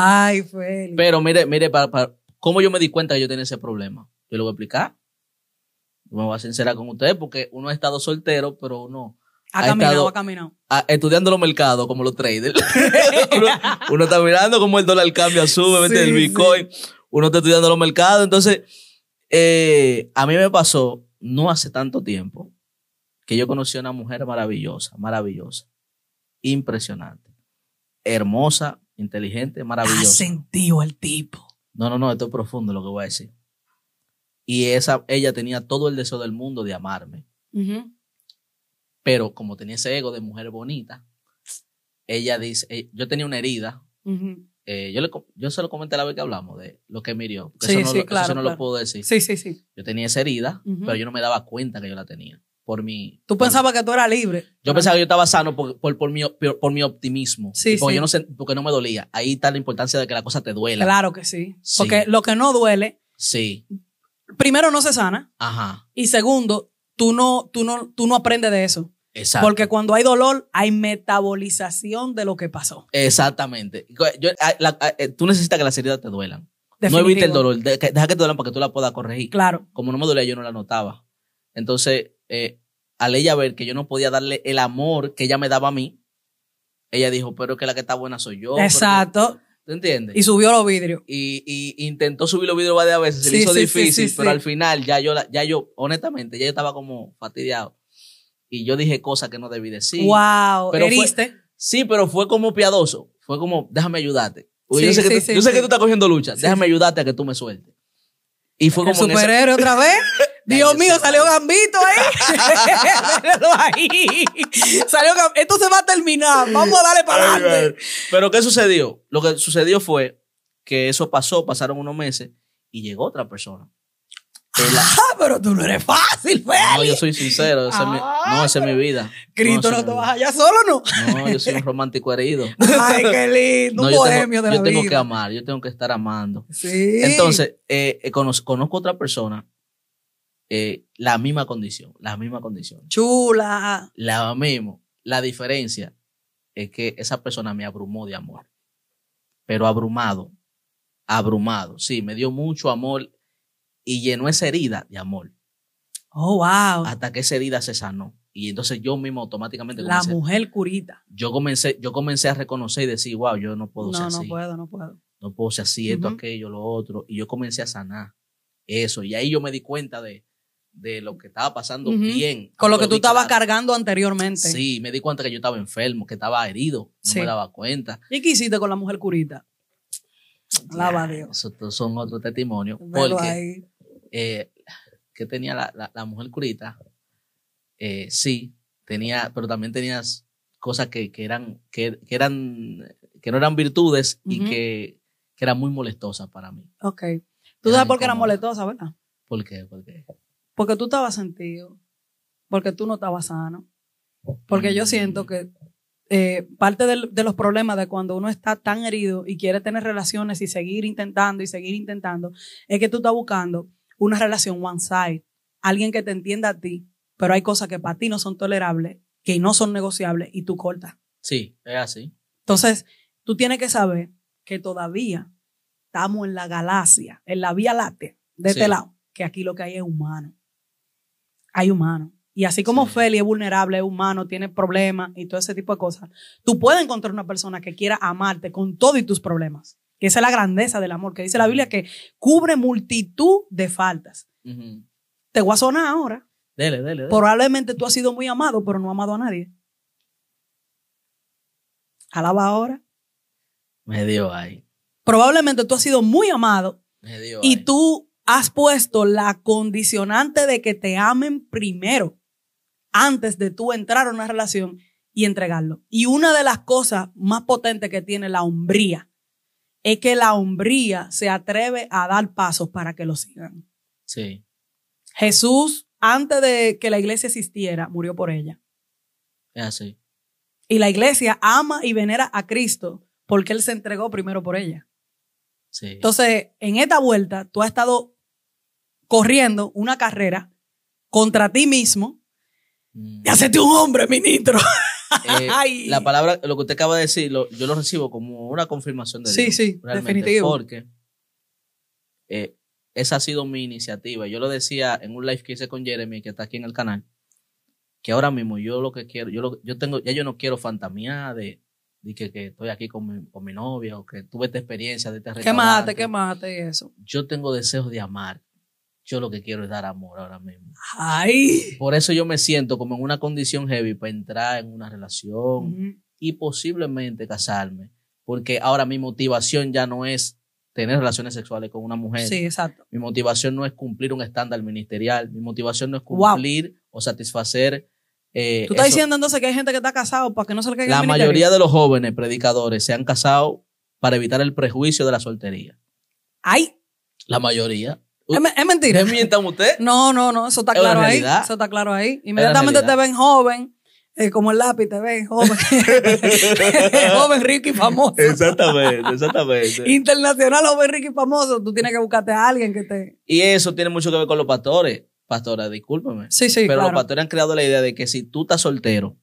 Ay, Feli. Pero mire, ¿cómo yo me di cuenta que yo tenía ese problema? Yo lo voy a explicar. Me voy a sincerar con ustedes porque uno ha estado soltero, pero uno... Ha caminado. Estudiando los mercados como los traders. uno está mirando cómo el dólar cambia, sube, sí, el Bitcoin. Sí. Uno está estudiando los mercados. Entonces, a mí me pasó no hace tanto tiempo que yo conocí a una mujer maravillosa, impresionante, hermosa, inteligente, maravillosa. ¿Has sentido el tipo? No, esto es profundo lo que voy a decir. Y ella tenía todo el deseo del mundo de amarme. Uh-huh. Pero como tenía ese ego de mujer bonita, ella dice, yo tenía una herida. Uh-huh. Yo se lo comenté la vez que hablamos de lo que me hirió. Eso no lo puedo decir. Sí. Yo tenía esa herida, uh-huh, pero yo no me daba cuenta que yo la tenía. ¿Tú pensabas que tú eras libre? Yo pensaba que yo estaba sano por mi optimismo. Sí, porque, sí. Yo no sé, porque no me dolía. Ahí está la importancia de que la cosa te duela. Claro que sí. Porque lo que no duele, sí, primero no se sana. Ajá. Y segundo, tú no aprendes de eso. Exacto. Porque cuando hay dolor, hay metabolización de lo que pasó. Exactamente. Tú necesitas que las heridas te duelan. Definitivo. No evites el dolor. Deja que te duelan para que tú la puedas corregir. Claro. Como no me dolía, yo no la notaba. Entonces... al ella ver que yo no podía darle el amor que ella me daba a mí, ella dijo, pero que la que está buena soy yo. Exacto. ¿Tú entiendes? Y subió los vidrios. Y intentó subir los vidrios varias veces, se le hizo difícil, pero al final ya yo, honestamente, ya yo estaba como fastidiado. Y yo dije cosas que no debí decir. Wow, pero heriste. Pero fue como piadoso, fue como, déjame ayudarte. Uy, yo sé que tú estás cogiendo lucha, déjame ayudarte a que tú me sueltes. Y fue como... ¿El superhéroe otra vez? Dios mío, salió Gambito ahí. Esto se va a terminar. Vamos a darle para adelante. Pero ¿qué sucedió? Lo que sucedió fue que eso pasó, pasaron unos meses y llegó otra persona. Pero tú no eres fácil, Feli. No, yo soy sincero. Esa es mi vida. Cristo, no te vas allá solo, ¿no? No, yo soy un romántico herido. Ay, qué lindo. Un bohemio de la vida. Yo tengo que amar, yo tengo que estar amando. Sí. Entonces, conozco otra persona. La misma condición. Chula. La mismo. La diferencia es que esa persona me abrumó de amor. Pero abrumado. Sí, me dio mucho amor y llenó esa herida de amor. Oh, wow. Hasta que esa herida se sanó. Y entonces yo mismo automáticamente comencé. La mujer curita. Yo comencé a reconocer y decir, wow, yo no puedo ser así. No puedo. No puedo ser así, esto, aquello, lo otro. Y yo comencé a sanar eso. Y ahí yo me di cuenta de lo que estaba pasando bien. Con lo que tú estabas cargando anteriormente. Sí, me di cuenta que yo estaba enfermo, que estaba herido. No me daba cuenta. ¿Y qué hiciste con la mujer curita? Alaba a Dios. Esos son otros testimonios. Porque que tenía la mujer curita, tenía, pero también tenías cosas que no eran virtudes y que eran muy molestosas para mí. Ok. Tú sabes por qué era molestosa, ¿verdad? ¿Por qué? Porque tú estabas sentido, porque tú no estabas sano, porque yo siento que parte de los problemas de cuando uno está tan herido y quiere tener relaciones y seguir intentando, es que tú estás buscando una relación one side, alguien que te entienda a ti, pero hay cosas que para ti no son tolerables, que no son negociables y tú cortas. Sí, es así. Entonces, tú tienes que saber que todavía estamos en la galaxia, en la Vía Láctea, de este lado, que aquí lo que hay es humano. Hay humano. Y así como Feli es vulnerable, es humano, tiene problemas y todo ese tipo de cosas, tú puedes encontrar una persona que quiera amarte con todos tus problemas. Que esa es la grandeza del amor, que dice la Biblia que cubre multitud de faltas. Uh-huh. Te voy a sonar ahora. Dele. Probablemente tú has sido muy amado, pero no amado a nadie. Alaba ahora. Me dio ahí. Probablemente tú has sido muy amado y tú has puesto la condicionante de que te amen primero antes de tú entrar a una relación y entregarlo. Y una de las cosas más potentes que tiene la hombría es que la hombría se atreve a dar pasos para que lo sigan. Sí. Jesús, antes de que la iglesia existiera, murió por ella. Es así. Y la iglesia ama y venera a Cristo porque Él se entregó primero por ella. Sí. Entonces, en esta vuelta, tú has estado corriendo una carrera contra ti mismo Ya hacete un hombre, ministro. La palabra, lo que usted acaba de decir, yo lo recibo como una confirmación de Dios. Sí, definitivo. Porque esa ha sido mi iniciativa. Yo lo decía en un live que hice con Jeremy, que está aquí en el canal, que ahora mismo yo lo que quiero, yo no quiero fantamear de que estoy aquí con mi novia o que tuve esta experiencia de este restaurante. Quémate eso. Yo tengo deseos de amar. Yo lo que quiero es dar amor ahora mismo. ¡Ay! Por eso yo me siento como en una condición heavy para entrar en una relación y posiblemente casarme. Porque ahora mi motivación ya no es tener relaciones sexuales con una mujer. Sí, exacto. Mi motivación no es cumplir un estándar ministerial. Mi motivación no es cumplir o satisfacer. Tú estás diciendo entonces que hay gente que está casado para que no se le caiga el ministerio. La mayoría de los jóvenes predicadores se han casado para evitar el prejuicio de la soltería. ¡Ay! La mayoría. Es mentira. ¿Me mientan usted? No, eso está claro ahí. Eso está claro ahí. Inmediatamente te ven joven, como el lápiz, te ven joven. Joven, rico y famoso. Exactamente. Internacional, joven, rico y famoso. Tú tienes que buscarte a alguien que te... Y eso tiene mucho que ver con los pastores. Pastora, discúlpame. Sí, pero claro, los pastores han creado la idea de que si tú estás soltero,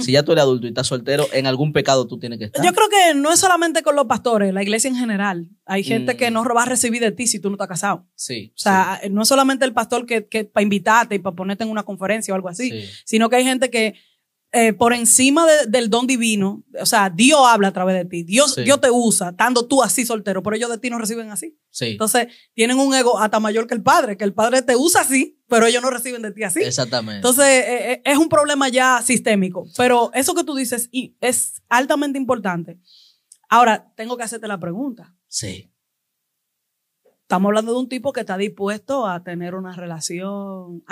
si ya tú eres adulto y estás soltero, en algún pecado tú tienes que estar. Yo creo que no es solamente con los pastores, la iglesia en general. Hay gente que no va a recibir de ti si tú no estás casado. Sí. O sea, no es solamente el pastor que para invitarte y para ponerte en una conferencia o algo así, sino que hay gente que por encima del don divino, o sea, Dios habla a través de ti. Dios te usa, estando tú así soltero, pero ellos de ti no reciben así. Sí. Entonces, tienen un ego hasta mayor que el padre te usa así, pero ellos no reciben de ti así. Exactamente. Entonces, es un problema ya sistémico. Pero eso que tú dices es altamente importante. Ahora, tengo que hacerte la pregunta. Sí. Estamos hablando de un tipo que está dispuesto a tener una relación,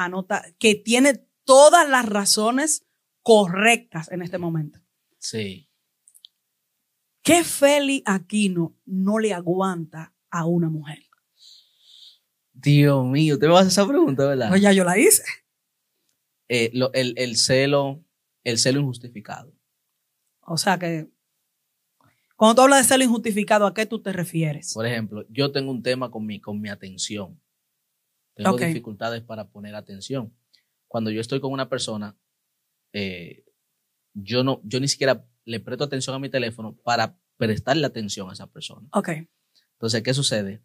que tiene todas las razones correctas en este momento. Sí. ¿Qué Felix Aquino no le aguanta a una mujer? Dios mío, usted me va a hacer esa pregunta, ¿verdad? No, ya yo la hice. El celo injustificado. O sea que, cuando tú hablas de celo injustificado, ¿a qué tú te refieres? Por ejemplo, yo tengo un tema con mi atención. Tengo dificultades para poner atención. Cuando yo estoy con una persona, yo ni siquiera le presto atención a mi teléfono para prestarle atención a esa persona. Entonces, ¿qué sucede?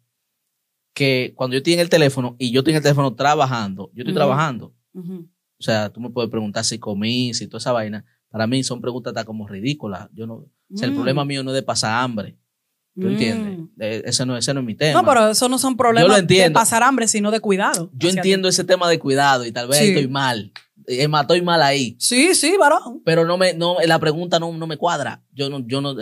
Que cuando yo estoy en el teléfono y yo estoy en el teléfono trabajando, yo estoy trabajando. O sea, tú me puedes preguntar si comí, si toda esa vaina. Para mí son preguntas tan como ridículas. Yo no, o sea, el problema mío no es de pasar hambre. ¿Tú entiendes? Ese no es mi tema. No, pero eso no son problemas de pasar hambre, sino de cuidado. Yo entiendo ese tema de cuidado y tal vez estoy mal. Estoy mal ahí. Sí, varón. Pero la pregunta no me cuadra. No.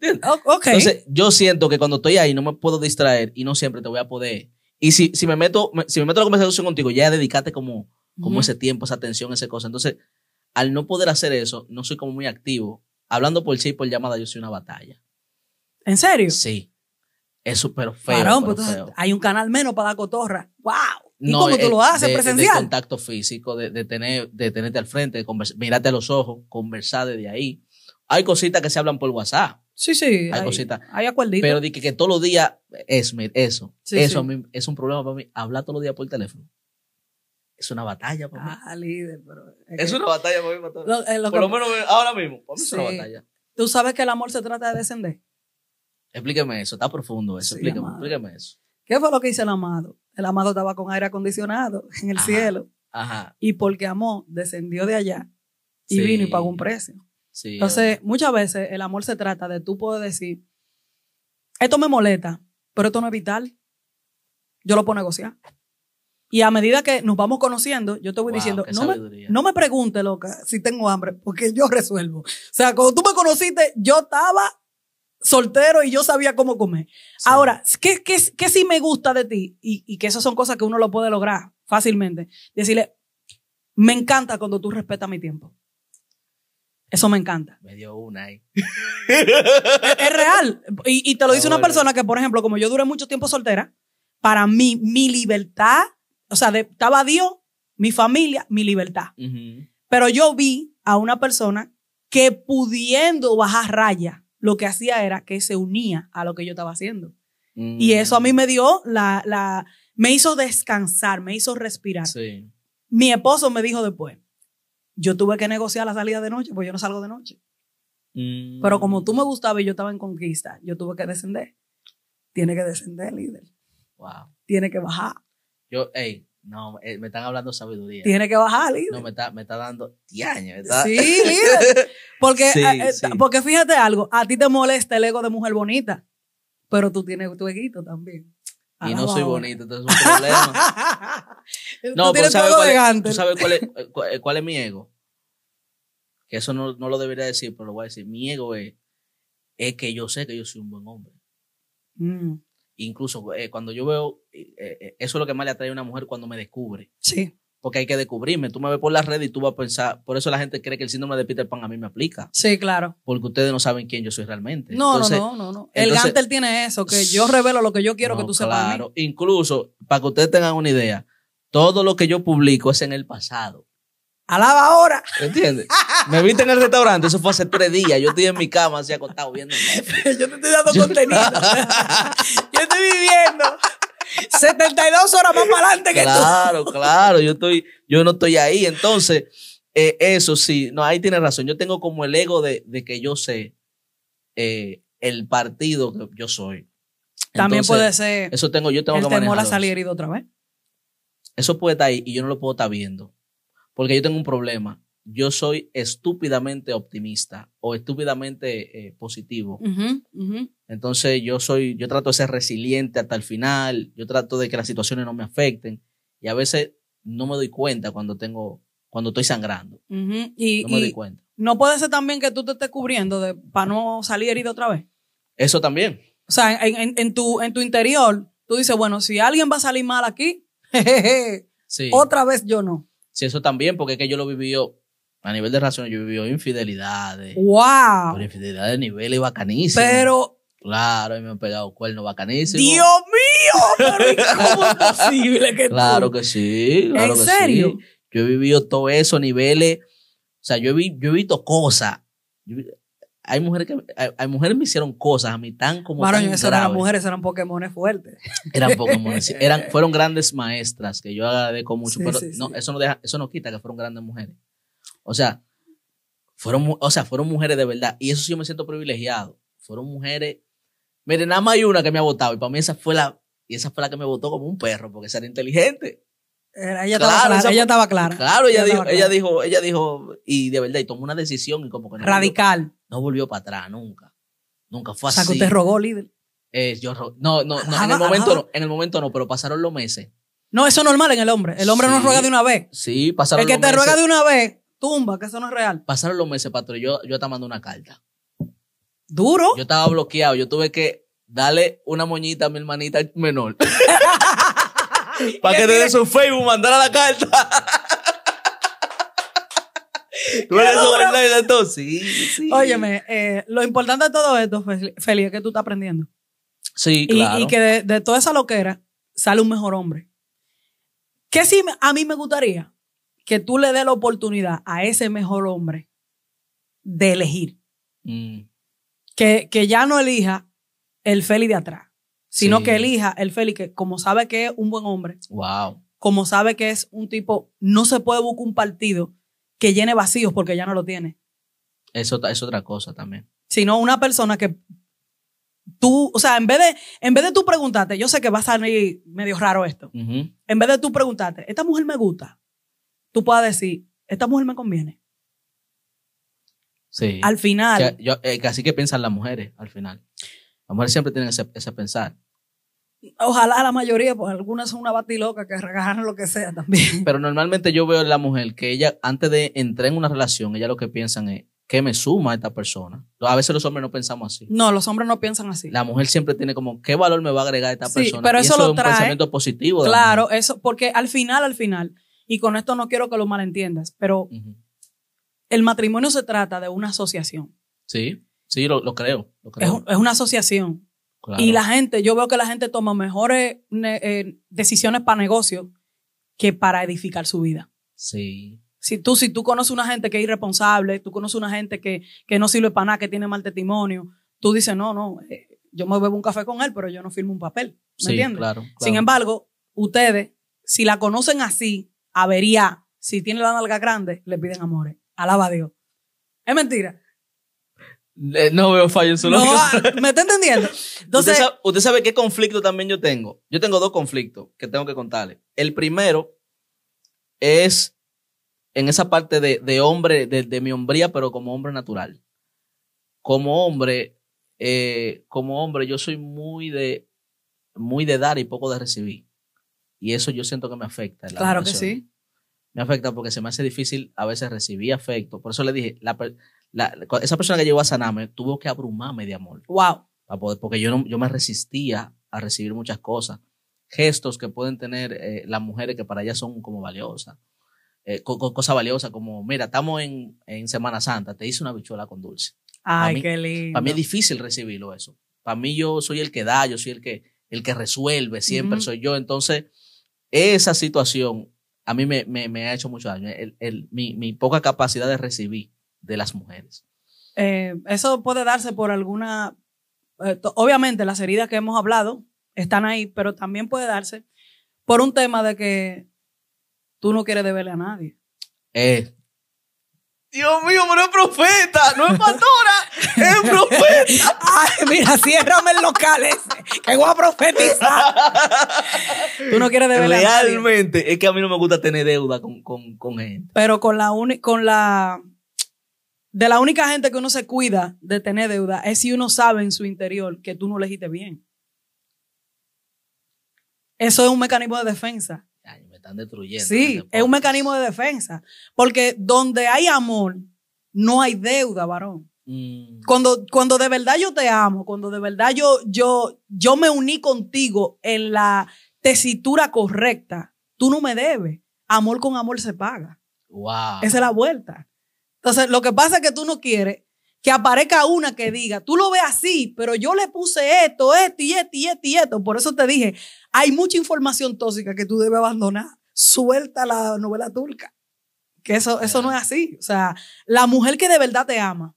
Entonces, yo siento que cuando estoy ahí no me puedo distraer y no siempre te voy a poder. Y si me meto en la conversación contigo, ya dedícate como ese tiempo, esa atención, esa cosa. Entonces, al no poder hacer eso, no soy como muy activo. Hablando por sí y por llamada, yo soy una batalla. ¿En serio? Sí. Es súper feo. Varón, pues feo. Hay un canal menos para dar cotorra. ¡Wow! ¿Y cómo tú lo haces presencial? De contacto físico, de tenerte al frente, mirarte a los ojos, conversar desde ahí. Hay cositas que se hablan por WhatsApp. Sí. Hay cositas. Hay acuerditos. Pero de que todos los días eso a mí es un problema para mí. Hablar todos los días por el teléfono. Es una batalla para mí. Líder, pero es una batalla para mí. Por lo menos ahora mismo. Para mí es una batalla. ¿Tú sabes que el amor se trata de descender? Explíqueme eso. Está profundo eso. Sí, explíqueme eso. ¿Qué fue lo que hizo el amado? El amado estaba con aire acondicionado en el cielo. Y porque amó, descendió de allá y vino y pagó un precio. Sí, entonces, muchas veces el amor se trata de tú poder decir, esto me molesta, pero esto no es vital. Yo lo puedo negociar. Y a medida que nos vamos conociendo, yo te voy diciendo, no me preguntes, loca, si tengo hambre, porque yo resuelvo. O sea, cuando tú me conociste, yo estaba soltero y yo sabía cómo comer. Sí. Ahora, ¿qué sí me gusta de ti? Y que esas son cosas que uno lo puede lograr fácilmente. Decirle, me encanta cuando tú respetas mi tiempo. Eso me encanta. Me dio una ahí. Es real. Y te lo dice una persona que, por ejemplo, como yo duré mucho tiempo soltera, para mí, mi libertad, o sea, estaba Dios, mi familia, mi libertad. Pero yo vi a una persona que pudiendo bajar raya, lo que hacía era que se unía a lo que yo estaba haciendo. Y eso a mí me dio me hizo descansar, me hizo respirar. Sí. Mi esposo me dijo después, yo tuve que negociar la salida de noche, pues yo no salgo de noche. Mm. Pero como tú me gustabas y yo estaba en conquista, yo tuve que descender. Tiene que descender, líder. Wow. Tiene que bajar. Yo, no, me están hablando sabiduría. Tiene que bajar, líder. No, me está dando 10 años. Sí, líder. Porque, sí, sí. Porque fíjate algo, a ti te molesta el ego de mujer bonita, pero tú tienes tu eguito también. Y no soy bonito, entonces es un problema. No, pero ¿tú sabes cuál es mi ego? Que eso no lo debería decir, pero lo voy a decir. Mi ego es que yo sé que yo soy un buen hombre. Mm. Incluso cuando yo veo, eso es lo que más le atrae a una mujer cuando me descubre. Sí. Porque hay que descubrirme. Tú me ves por las redes y tú vas a pensar. Por eso la gente cree que el síndrome de Peter Pan a mí me aplica. Sí, claro. Porque ustedes no saben quién yo soy realmente. No, entonces, no. Entonces, el Gantel tiene eso, que yo revelo lo que yo quiero que tú sepas. Claro. Incluso, para que ustedes tengan una idea, todo lo que yo publico es en el pasado. Alaba ahora. ¿Entiendes? Me viste en el restaurante, eso fue hace 3 días. Yo estoy en mi cama, así acostado, viendo. Yo te estoy dando contenido. Yo estoy viviendo 72 horas más para adelante que tú. Claro, yo no estoy ahí. Entonces, eso sí, no, ahí tienes razón. Yo tengo como el ego de que yo sé el partido que yo soy. También entonces, puede ser. Eso tengo, yo tengo que manejarlo. ¿El temor a salir herido otra vez? Eso puede estar ahí y yo no lo puedo estar viendo. Porque yo tengo un problema. Yo soy estúpidamente optimista o estúpidamente positivo. Entonces yo trato de ser resiliente hasta el final. Yo trato de que las situaciones no me afecten. Y a veces no me doy cuenta cuando estoy sangrando. No me doy cuenta. ¿No puede ser también que tú te estés cubriendo para no salir herido otra vez? Eso también. O sea, en tu interior, tú dices, bueno, si alguien va a salir mal aquí, jejeje, sí. Otra vez yo no. Sí, eso también, porque es que yo lo viví a nivel de razones, yo viví infidelidades. ¡Wow! Pero infidelidades de niveles bacanísimos. Pero... Claro, y me han pegado cuernos bacanísimos. ¡Dios mío! Pero ¿cómo es posible que Claro que sí. Claro. ¿En serio? Sí. Yo he vivido todo eso, niveles... O sea, yo he visto cosas. Hay mujeres que... Hay mujeres me hicieron cosas a mí tan como... Bueno, esas eran mujeres, eran Pokémones fuertes. Eran Pokémones. Fueron grandes maestras, que yo agradezco mucho. Sí, pero sí, no, sí. Eso no quita que fueron grandes mujeres. Fueron mujeres de verdad. Y eso sí, yo me siento privilegiado. Fueron mujeres... Miren, nada más hay una que me ha votado. Y para mí esa fue la que me votó como un perro, porque esa era inteligente. Ella estaba clara. Claro, ella dijo, y de verdad, y tomó una decisión y como que radical. No volvió para atrás, nunca. Nunca fue así. O sea, que usted rogó, líder. En el momento no, pero pasaron los meses. No, eso es normal en el hombre. El hombre sí, no ruega de una vez. Sí, pasaron los meses. El que te ruega de una vez, tumba, que eso no es real. Pasaron los meses, patrón. Yo estaba mandando una carta. ¿Duro? Yo estaba bloqueado. Yo tuve que darle una moñita a mi hermanita menor. Para que te dé su Facebook, mandara la carta. ¿Tú eres sobre de todo? Sí, sí. Óyeme, lo importante de todo esto, Feli, es que tú estás aprendiendo. Sí, claro. Y que de toda esa loquera sale un mejor hombre. Que sí, a mí me gustaría que tú le des la oportunidad a ese mejor hombre de elegir. Mm. Que ya no elija el Feli de atrás. Sino sí. Que elija el Félix, que como sabe que es un buen hombre, wow. Como sabe que es un tipo, no se puede buscar un partido que llene vacíos porque ya no lo tiene. Eso es otra cosa también. Sino una persona que tú, o sea, en vez de tú preguntarte, yo sé que va a salir medio raro esto, en vez de tú preguntarte, esta mujer me gusta, tú puedas decir, esta mujer me conviene. Sí. Al final. Así que piensan las mujeres al final. Las mujeres siempre tienen ese pensar. Ojalá la mayoría, pues algunas son una batiloca que regalan lo que sea también. Pero normalmente yo veo en la mujer que ella, antes de entrar en una relación, ella lo que piensan es, ¿qué me suma a esta persona? A veces los hombres no pensamos así. No, los hombres no piensan así. La mujer siempre tiene como, ¿qué valor me va a agregar esta persona? Pero eso lo trae. Es un pensamiento positivo. Claro, eso, porque al final, y con esto no quiero que lo malentiendas, pero el matrimonio se trata de una asociación. Sí. Sí, lo creo. Es una asociación. Claro. Y la gente, yo veo que la gente toma mejores decisiones para negocios que para edificar su vida. Sí. Si tú conoces una gente que es irresponsable, tú conoces una gente que no sirve para nada, que tiene mal testimonio, tú dices, no, yo me bebo un café con él, pero yo no firmo un papel. ¿Me entiendes? Claro. Sin embargo, ustedes, si la conocen así, avería. Si tiene la nalga grande, le piden amores. Alaba a Dios. Es mentira. No veo fallo en su lógica. ¿Me está entendiendo? Entonces, ¿Usted sabe qué conflicto también yo tengo? Yo tengo dos conflictos que tengo que contarle. El primero es en esa parte de hombre, de mi hombría, pero como hombre natural. Como hombre, yo soy muy de dar y poco de recibir. Y eso yo siento que me afecta. Claro que sí. Me afecta porque se me hace difícil a veces recibir afecto. Por eso le dije, esa persona que llegó a sanarme tuvo que abrumarme de amor. Wow. Porque yo me resistía a recibir muchas cosas. Gestos que pueden tener las mujeres que para ellas son como valiosas. Cosas valiosas como, mira, estamos en Semana Santa, te hice una habichuela con dulce. Ay, qué lindo. Para mí es difícil recibirlo eso. Para mí yo soy el que da, yo soy el que resuelve, siempre soy yo. Entonces, esa situación a mí me ha hecho mucho daño. Mi poca capacidad de recibir de las mujeres. Eso puede darse por alguna... obviamente las heridas que hemos hablado están ahí, pero también puede darse por un tema de que tú no quieres deberle a nadie. Dios mío, pero es profeta, no es pastora, es profeta. Ay, mira, ciérrame el local ese, que voy a profetizar. Tú no quieres deberle a nadie. Realmente, es que a mí no me gusta tener deuda con gente. Pero de la única gente que uno se cuida de tener deuda es si uno sabe en su interior que tú no le dijiste bien. Eso es un mecanismo de defensa. Ay, me están destruyendo. Sí, es un mecanismo de defensa. Porque donde hay amor, no hay deuda, varón. Cuando de verdad yo te amo, cuando de verdad yo me uní contigo en la tesitura correcta, tú no me debes. Amor con amor se paga. Wow. Esa es la vuelta. Entonces, lo que pasa es que tú no quieres que aparezca una que diga, tú lo ves así, pero yo le puse esto. Por eso te dije, hay mucha información tóxica que tú debes abandonar. Suelta la novela turca. Que eso no es así. O sea, la mujer que de verdad te ama,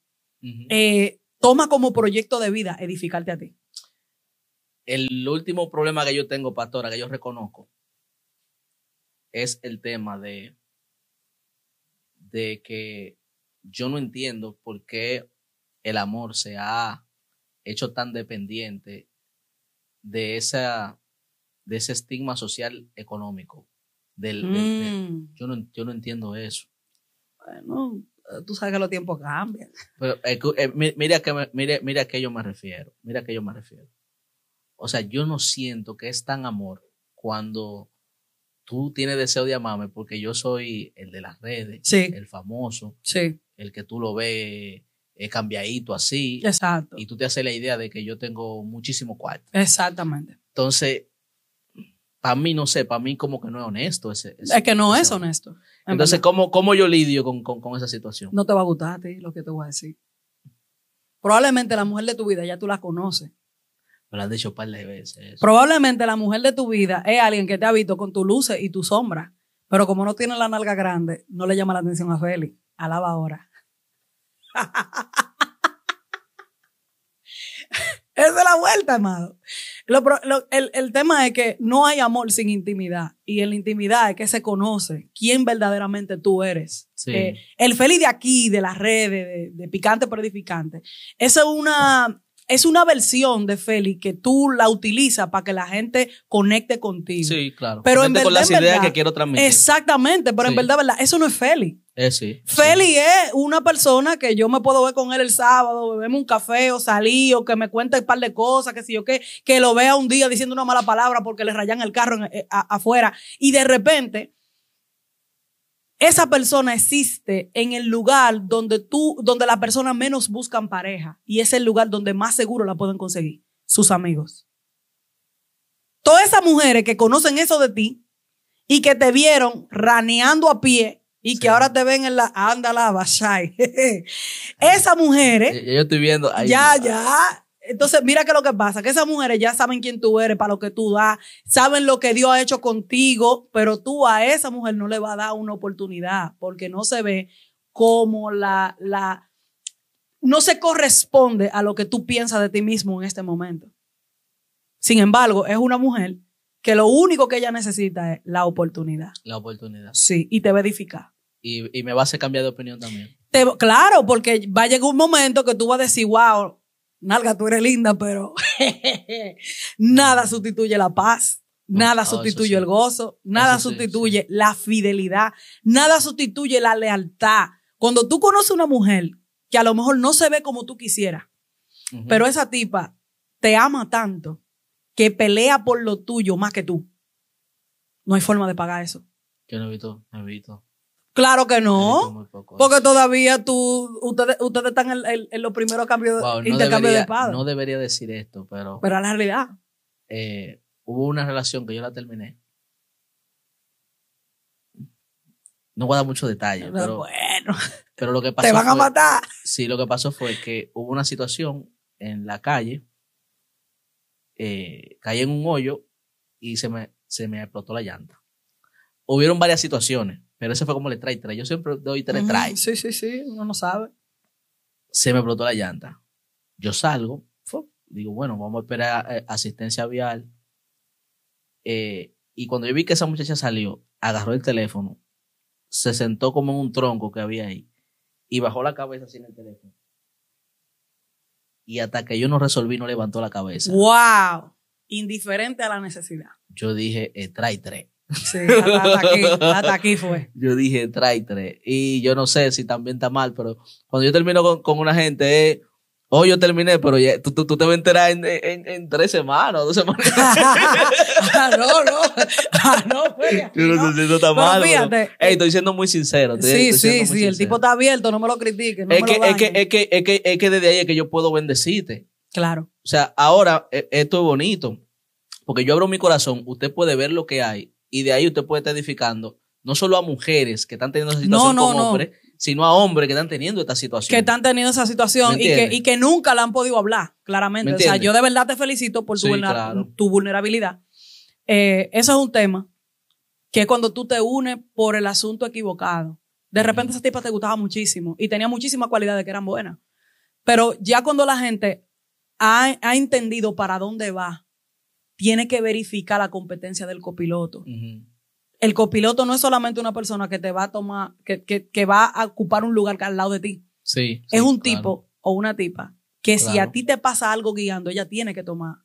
toma como proyecto de vida edificarte a ti. El último problema que yo tengo, pastora, que yo reconozco, es el tema de que yo no entiendo por qué el amor se ha hecho tan dependiente de ese estigma social económico. Yo no entiendo eso. Bueno, tú sabes que los tiempos cambian. Pero, mira a qué yo me refiero. O sea, yo no siento que es tan amor cuando... Tú tienes deseo de amarme porque yo soy el de las redes, sí, el famoso, sí, el que tú lo ves cambiadito así. Exacto. Y tú te haces la idea de que yo tengo muchísimo cuarto. Exactamente. Entonces, para mí, no sé, para mí como que no es honesto. Es que no es honesto. Entonces, ¿cómo yo lidio con esa situación? No te va a gustar a ti lo que te voy a decir. Probablemente la mujer de tu vida ya tú la conoces. Me lo han dicho un par de veces. Eso. Probablemente la mujer de tu vida es alguien que te ha visto con tus luces y tus sombras. Pero como no tiene la nalga grande, no le llama la atención a Félix. Alaba ahora. Esa es la vuelta, amado. El tema es que no hay amor sin intimidad. Y en la intimidad es que se conoce quién verdaderamente tú eres. Sí. El Félix de aquí, de las redes, de Picante Pero Edificante, esa es una... Es una versión de Félix que tú la utilizas para que la gente conecte contigo. Sí, claro. Pero en verdad, con las ideas que quiero transmitir. Exactamente, pero sí, en verdad, eso no es Félix. Sí. Félix es una persona que yo me puedo ver con él el sábado, beberme un café o salir, o que me cuente un par de cosas, que si yo que lo vea un día diciendo una mala palabra porque le rayan el carro afuera. Y de repente, esa persona existe en el lugar donde las personas menos buscan pareja. Y es el lugar donde más seguro la pueden conseguir. Sus amigos. Todas esas mujeres que conocen eso de ti y que te vieron raneando a pie y sí, que ahora te ven en la... Ándala, Bashay. Esas mujeres... Yo estoy viendo... Ahí ya. Entonces, mira que lo que pasa, que esas mujeres ya saben quién tú eres, para lo que tú das, saben lo que Dios ha hecho contigo, pero tú a esa mujer no le vas a dar una oportunidad porque no se ve como no se corresponde a lo que tú piensas de ti mismo en este momento. Sin embargo, es una mujer que lo único que ella necesita es la oportunidad. La oportunidad. Sí, y te va a edificar. Y me va a hacer cambiar de opinión también. Claro, porque va a llegar un momento que tú vas a decir, wow, nalga, tú eres linda, pero nada sustituye la paz, nada sustituye el gozo, nada sustituye la fidelidad, nada sustituye la lealtad. Cuando tú conoces una mujer que a lo mejor no se ve como tú quisieras, pero esa tipa te ama tanto que pelea por lo tuyo más que tú. No hay forma de pagar eso. Yo no he visto, Claro que no, porque todavía ustedes están en los primeros cambios, intercambios de padres. No debería decir esto, pero... Pero la realidad. Hubo una relación que yo la terminé. No voy a dar muchos detalles, pero... Bueno, pero lo que pasó te van a matar. Sí, lo que pasó fue que hubo una situación en la calle, caí en un hoyo y se me explotó la llanta. Hubieron varias situaciones. Pero eso fue como le trae. Yo siempre doy trae. Sí, sí, sí. Uno no sabe. Se me explotó la llanta. Yo salgo. Digo, bueno, vamos a esperar asistencia vial. Y cuando yo vi que esa muchacha salió, agarró el teléfono, se sentó como en un tronco que había ahí y bajó la cabeza así en el teléfono. Y hasta que yo no resolví, no levantó la cabeza. ¡Wow! Indiferente a la necesidad. Yo dije, trae. Sí, hasta aquí fue. Yo dije traitre. Y yo no sé si también está mal, pero cuando yo termino con una gente, hoy yo terminé, pero ya, tú te vas a enterar en 3 semanas, 2 semanas. No, yo no sé si eso está mal. Fíjate, estoy siendo muy sincero. Estoy sincero. El tipo está abierto, no me lo critiques. Es que desde ahí es que yo puedo bendecirte. Claro. O sea, ahora esto es bonito. Porque yo abro mi corazón, usted puede ver lo que hay. Y de ahí usted puede estar edificando no solo a mujeres que están teniendo esa situación con hombres, sino a hombres que están teniendo esta situación. Que están teniendo esa situación y que nunca la han podido hablar, claramente. O sea, yo de verdad te felicito por tu vulnerabilidad. Eso es un tema que es cuando tú te unes por el asunto equivocado. De repente esa tipa te gustaba muchísimo y tenía muchísimas cualidades que eran buenas. Pero ya cuando la gente ha entendido para dónde va, tiene que verificar la competencia del copiloto. El copiloto no es solamente una persona que te va a tomar, que va a ocupar un lugar al lado de ti. Sí. Es un tipo o una tipa que si a ti te pasa algo guiando, ella tiene que tomar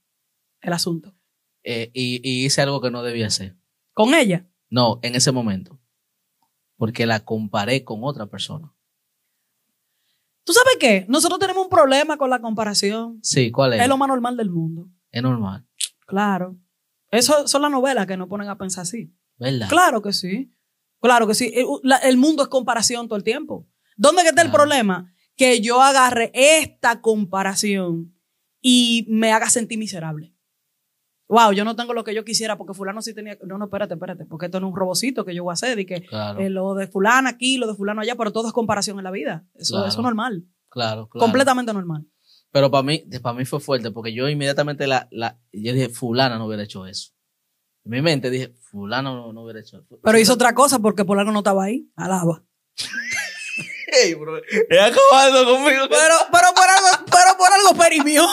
el asunto. Y hice algo que no debía hacer. ¿Con ella? No, en ese momento. Porque la comparé con otra persona. ¿Tú sabes qué? Nosotros tenemos un problema con la comparación. Sí, ¿cuál es? Es lo más normal del mundo. Es normal. Claro. Eso son las novelas que nos ponen a pensar así. ¿Verdad? Claro que sí. Claro que sí. El mundo es comparación todo el tiempo. ¿Dónde está el problema? Que yo agarre esta comparación y me haga sentir miserable. Wow, yo no tengo lo que yo quisiera porque fulano sí tenía... No, espérate. Porque esto no es un robocito que yo voy a hacer y que lo de fulano aquí, lo de fulano allá, pero todo es comparación en la vida. Eso es normal. Claro. Completamente normal. Pero para mí fue fuerte porque yo inmediatamente yo dije, fulana no hubiera hecho eso. En mi mente dije, fulano no hubiera hecho eso. Pero hizo otra cosa porque fulano no estaba ahí. Alaba. Ey, bro, está acabando conmigo. Pero por algo perimió.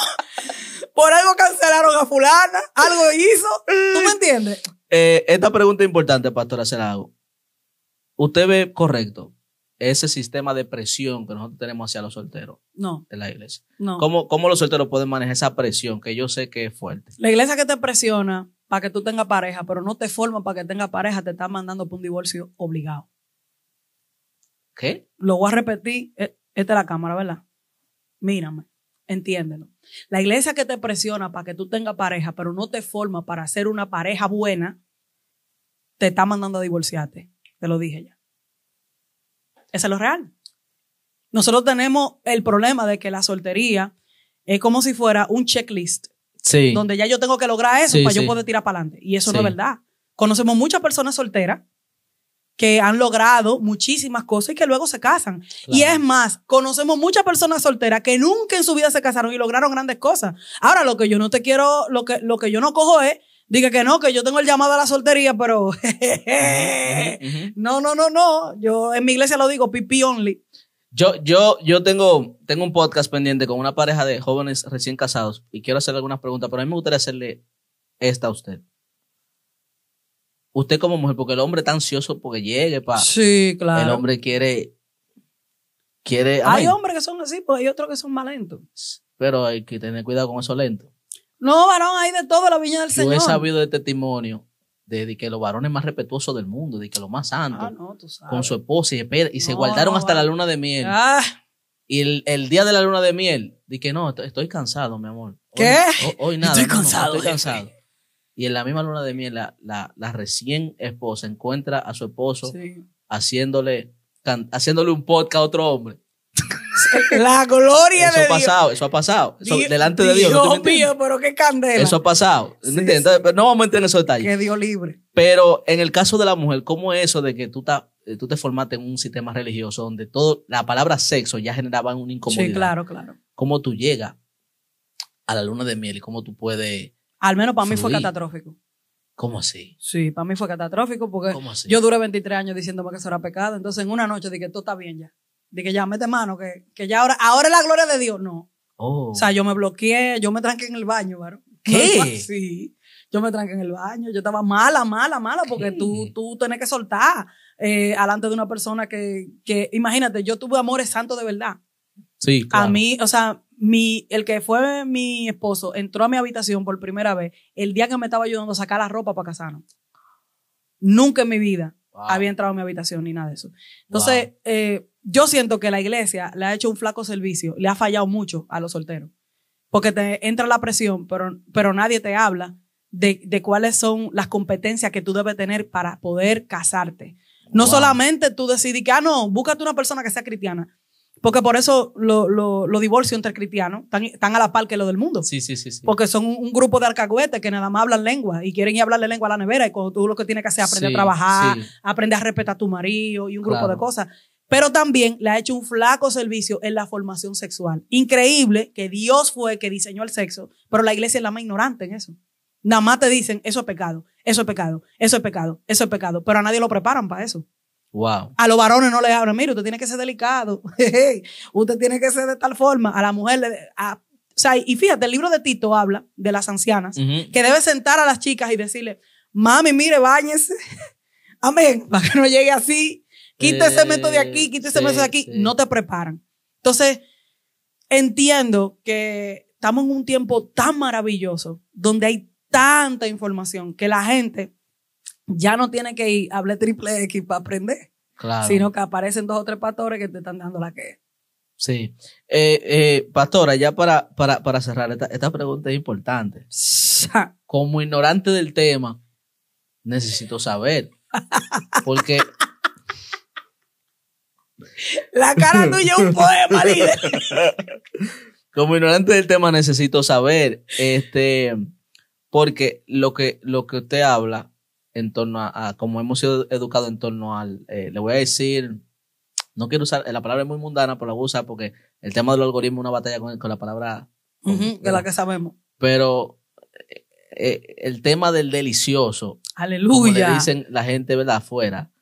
Por algo cancelaron a fulana. Algo hizo. ¿Tú me entiendes? Esta pregunta es importante, pastora, se la hago. ¿Usted ve correcto ese sistema de presión que nosotros tenemos hacia los solteros de la iglesia? No. ¿Cómo los solteros pueden manejar esa presión que yo sé que es fuerte? La iglesia que te presiona para que tú tengas pareja, pero no te forma para que tengas pareja, te está mandando por un divorcio obligado. ¿Qué? Lo voy a repetir. Esta es la cámara, ¿verdad? Mírame, entiéndelo. La iglesia que te presiona para que tú tengas pareja, pero no te forma para ser una pareja buena, te está mandando a divorciarte. Te lo dije ya. Eso es lo real. Nosotros tenemos el problema de que la soltería es como si fuera un checklist. Sí. Donde ya yo tengo que lograr eso para yo poder tirar para adelante. Y eso no es verdad. Conocemos muchas personas solteras que han logrado muchísimas cosas y que luego se casan. Claro. Y es más, conocemos muchas personas solteras que nunca en su vida se casaron y lograron grandes cosas. Ahora, lo que yo no te quiero, lo que yo no cojo es, diga que no, que yo tengo el llamado a la soltería, pero no. Yo en mi iglesia lo digo, pipí only. Yo tengo un podcast pendiente con una pareja de jóvenes recién casados y quiero hacerle algunas preguntas, pero a mí me gustaría hacerle esta a usted. Usted como mujer, porque el hombre está ansioso porque llegue. Sí, claro. El hombre quiere hay hombres que son así, pues hay otros que son más lentos. Pero hay que tener cuidado con esos lentos. No, varón, hay de todo en la viña del Señor. Yo he sabido de testimonio de que los varones más respetuosos del mundo, de que los más santos, con su esposa y se guardaron hasta la luna de miel. Y el día de la luna de miel, de que no, estoy cansado, mi amor. ¿Qué? Hoy nada. Estoy cansado. Y en la misma luna de miel, la recién esposa encuentra a su esposo haciéndole un podcast a otro hombre. La gloria de Dios. Eso ha pasado. Eso, delante de Dios. Dios mío, pero qué candela. Eso ha pasado. Sí, ¿no entiendes? Sí. Pero no vamos a entrar en esos detalles. Que Dios libre. Pero en el caso de la mujer, ¿cómo es eso de que tú te formaste en un sistema religioso donde la palabra sexo ya generaba una incomodidad? Sí, claro, claro. ¿Cómo tú llegas a la luna de miel y cómo tú puedes? Al menos para mí fue catastrófico. ¿Cómo así? Sí, para mí fue catastrófico porque yo duré 23 años diciéndome que eso era pecado. Entonces en una noche dije, todo está bien ya. De que ya mete mano, que ya ahora es la gloria de Dios. No. O sea, yo me bloqueé, yo me tranqué en el baño, varón. ¿Qué? Sí, yo me tranqué en el baño. Yo estaba mala, porque tú tenés que soltar alante de una persona que, imagínate, yo tuve amores santos de verdad. Sí, claro. A mí, o sea, el que fue mi esposo entró a mi habitación por primera vez el día que me estaba ayudando a sacar la ropa para casarnos. Nunca en mi vida había entrado a mi habitación ni nada de eso. Entonces, yo siento que la iglesia le ha hecho un flaco servicio, le ha fallado mucho a los solteros, porque te entra la presión, pero nadie te habla de cuáles son las competencias que tú debes tener para poder casarte. No solamente tú decidí que, búscate una persona que sea cristiana, porque por eso los divorcios entre cristianos están a la par que los del mundo. Sí. Porque son un grupo de alcahuetes que nada más hablan lengua y quieren ir a hablarle lengua a la nevera, y cuando tú lo que tienes que hacer es aprender a trabajar, aprender a respetar a tu marido y un grupo de cosas. Pero también le ha hecho un flaco servicio en la formación sexual. Increíble que Dios fue el que diseñó el sexo, pero la iglesia es la más ignorante en eso. Nada más te dicen, eso es pecado, eso es pecado, eso es pecado, eso es pecado, pero a nadie lo preparan para eso. Wow. A los varones no les hablan, mire, usted tiene que ser delicado, usted tiene que ser de tal forma, a la mujer, o sea, y fíjate, el libro de Tito habla de las ancianas, que debe sentar a las chicas y decirle, mami, mire, báñese, amén, para que no llegue así. Quítese cemento de aquí, quítese cemento de aquí. No te preparan. Entonces, entiendo que estamos en un tiempo tan maravilloso donde hay tanta información que la gente ya no tiene que ir a hablar triple X para aprender. Claro. Sino que aparecen dos o tres pastores que te están dando la que. Sí. Pastora, ya para cerrar, esta pregunta es importante. Como ignorante del tema, necesito saber. Porque... La cara tuya es un poema, líder. Como ignorante del tema necesito saber, porque lo que usted habla en torno a como hemos sido educados en torno al, le voy a decir, no quiero usar, la palabra es muy mundana, pero la voy a usar porque el tema del algoritmo es una batalla con la palabra de la que sabemos. Pero el tema del delicioso, aleluya, como le dicen la gente, ¿verdad? Afuera.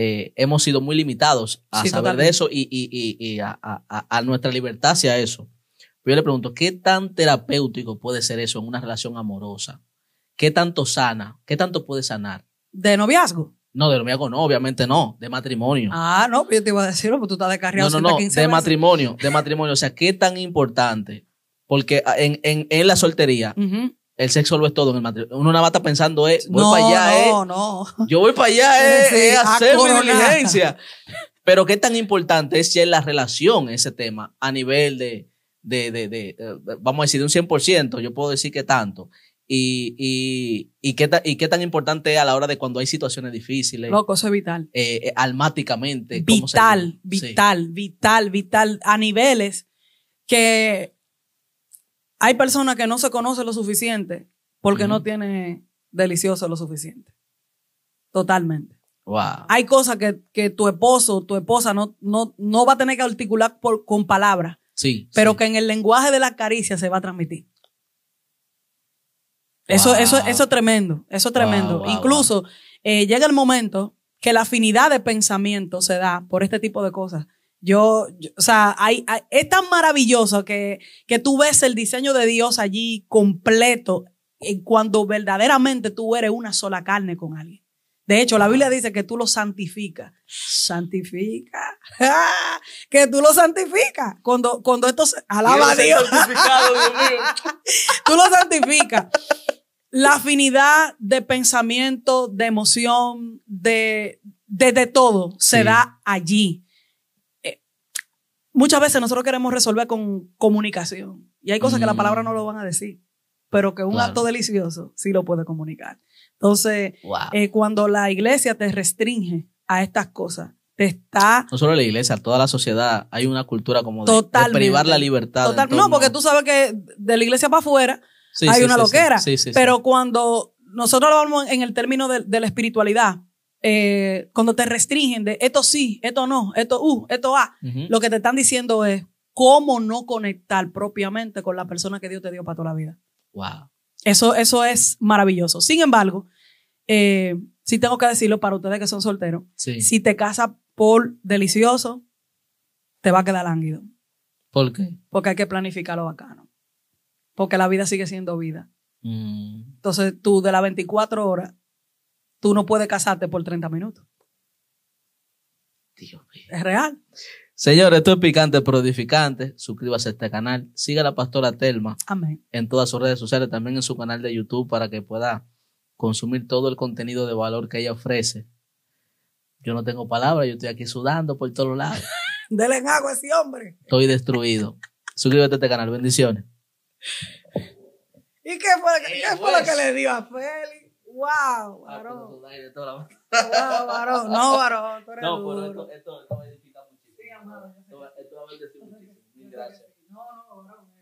Hemos sido muy limitados a saber totalmente de eso y a nuestra libertad hacia eso. Pero yo le pregunto, ¿qué tan terapéutico puede ser eso en una relación amorosa? ¿Qué tanto sana? ¿Qué tanto puede sanar? ¿De noviazgo? No, de noviazgo no, obviamente no. De matrimonio. Ah, no, yo te iba a decir, porque tú estás descarriado. No, de matrimonio. O sea, ¿qué tan importante? Porque en la soltería... El sexo lo es todo en el matrimonio. Uno nada más está pensando, yo voy para allá, hacer mi diligencia. Pero qué tan importante es la relación, ese tema, a nivel de vamos a decir, de un 100%, yo puedo decir que tanto. Y qué tan importante es a la hora de cuando hay situaciones difíciles. Loco, eso es vital. Almáticamente. Vital. A niveles que... Hay personas que no se conocen lo suficiente porque no tienen delicioso lo suficiente. Totalmente. Wow. Hay cosas que tu esposo, tu esposa no va a tener que articular con palabras. Sí. Pero que en el lenguaje de la caricia se va a transmitir. Wow. Eso es tremendo. Eso es tremendo. Wow. Incluso llega el momento que la afinidad de pensamiento se da por este tipo de cosas. O sea, es tan maravilloso que tú ves el diseño de Dios allí completo cuando verdaderamente tú eres una sola carne con alguien. De hecho, la Biblia dice que tú lo santificas. Santifica. Que tú lo santificas. Cuando esto se... Alaba a Dios. Santificado, Dios mío. Tú lo santificas. La afinidad de pensamiento, de emoción, de todo se da allí. Muchas veces nosotros queremos resolver con comunicación. Y hay cosas que la palabra no lo van a decir. Pero que un acto delicioso sí lo puede comunicar. Entonces, cuando la iglesia te restringe a estas cosas, te está... No solo la iglesia, toda la sociedad, hay una cultura como de privar la libertad. No, porque tú sabes que de la iglesia para afuera hay una loquera. Pero cuando nosotros hablamos en el término de la espiritualidad, cuando te restringen de esto sí, esto no, esto esto lo que te están diciendo es cómo no conectar propiamente con la persona que Dios te dio para toda la vida. Wow. Eso es maravilloso. Sin embargo, sí tengo que decirlo para ustedes que son solteros. Sí. Si te casas por delicioso, te va a quedar lánguido. ¿Por qué? Porque hay que planificar lo bacano. Porque la vida sigue siendo vida. Entonces tú de las 24 horas, tú no puedes casarte por 30 minutos. Dios mío. Es real. Señores, esto es Picante Pero Edificante. Suscríbase a este canal. Siga a la pastora Thelma. Amén. En todas sus redes sociales, también en su canal de YouTube, para que pueda consumir todo el contenido de valor que ella ofrece. Yo no tengo palabras, yo estoy aquí sudando por todos lados. Denle agua a ese hombre. Estoy destruido. Suscríbete a este canal. Bendiciones. ¿Y qué fue lo que le dio a Félix? ¡Wow, varón! ¡Wow, varón! No, varón. Tú eres duro. Pero esto es... Esto va a bendecir muchísimo. Mil gracias. No, no, no.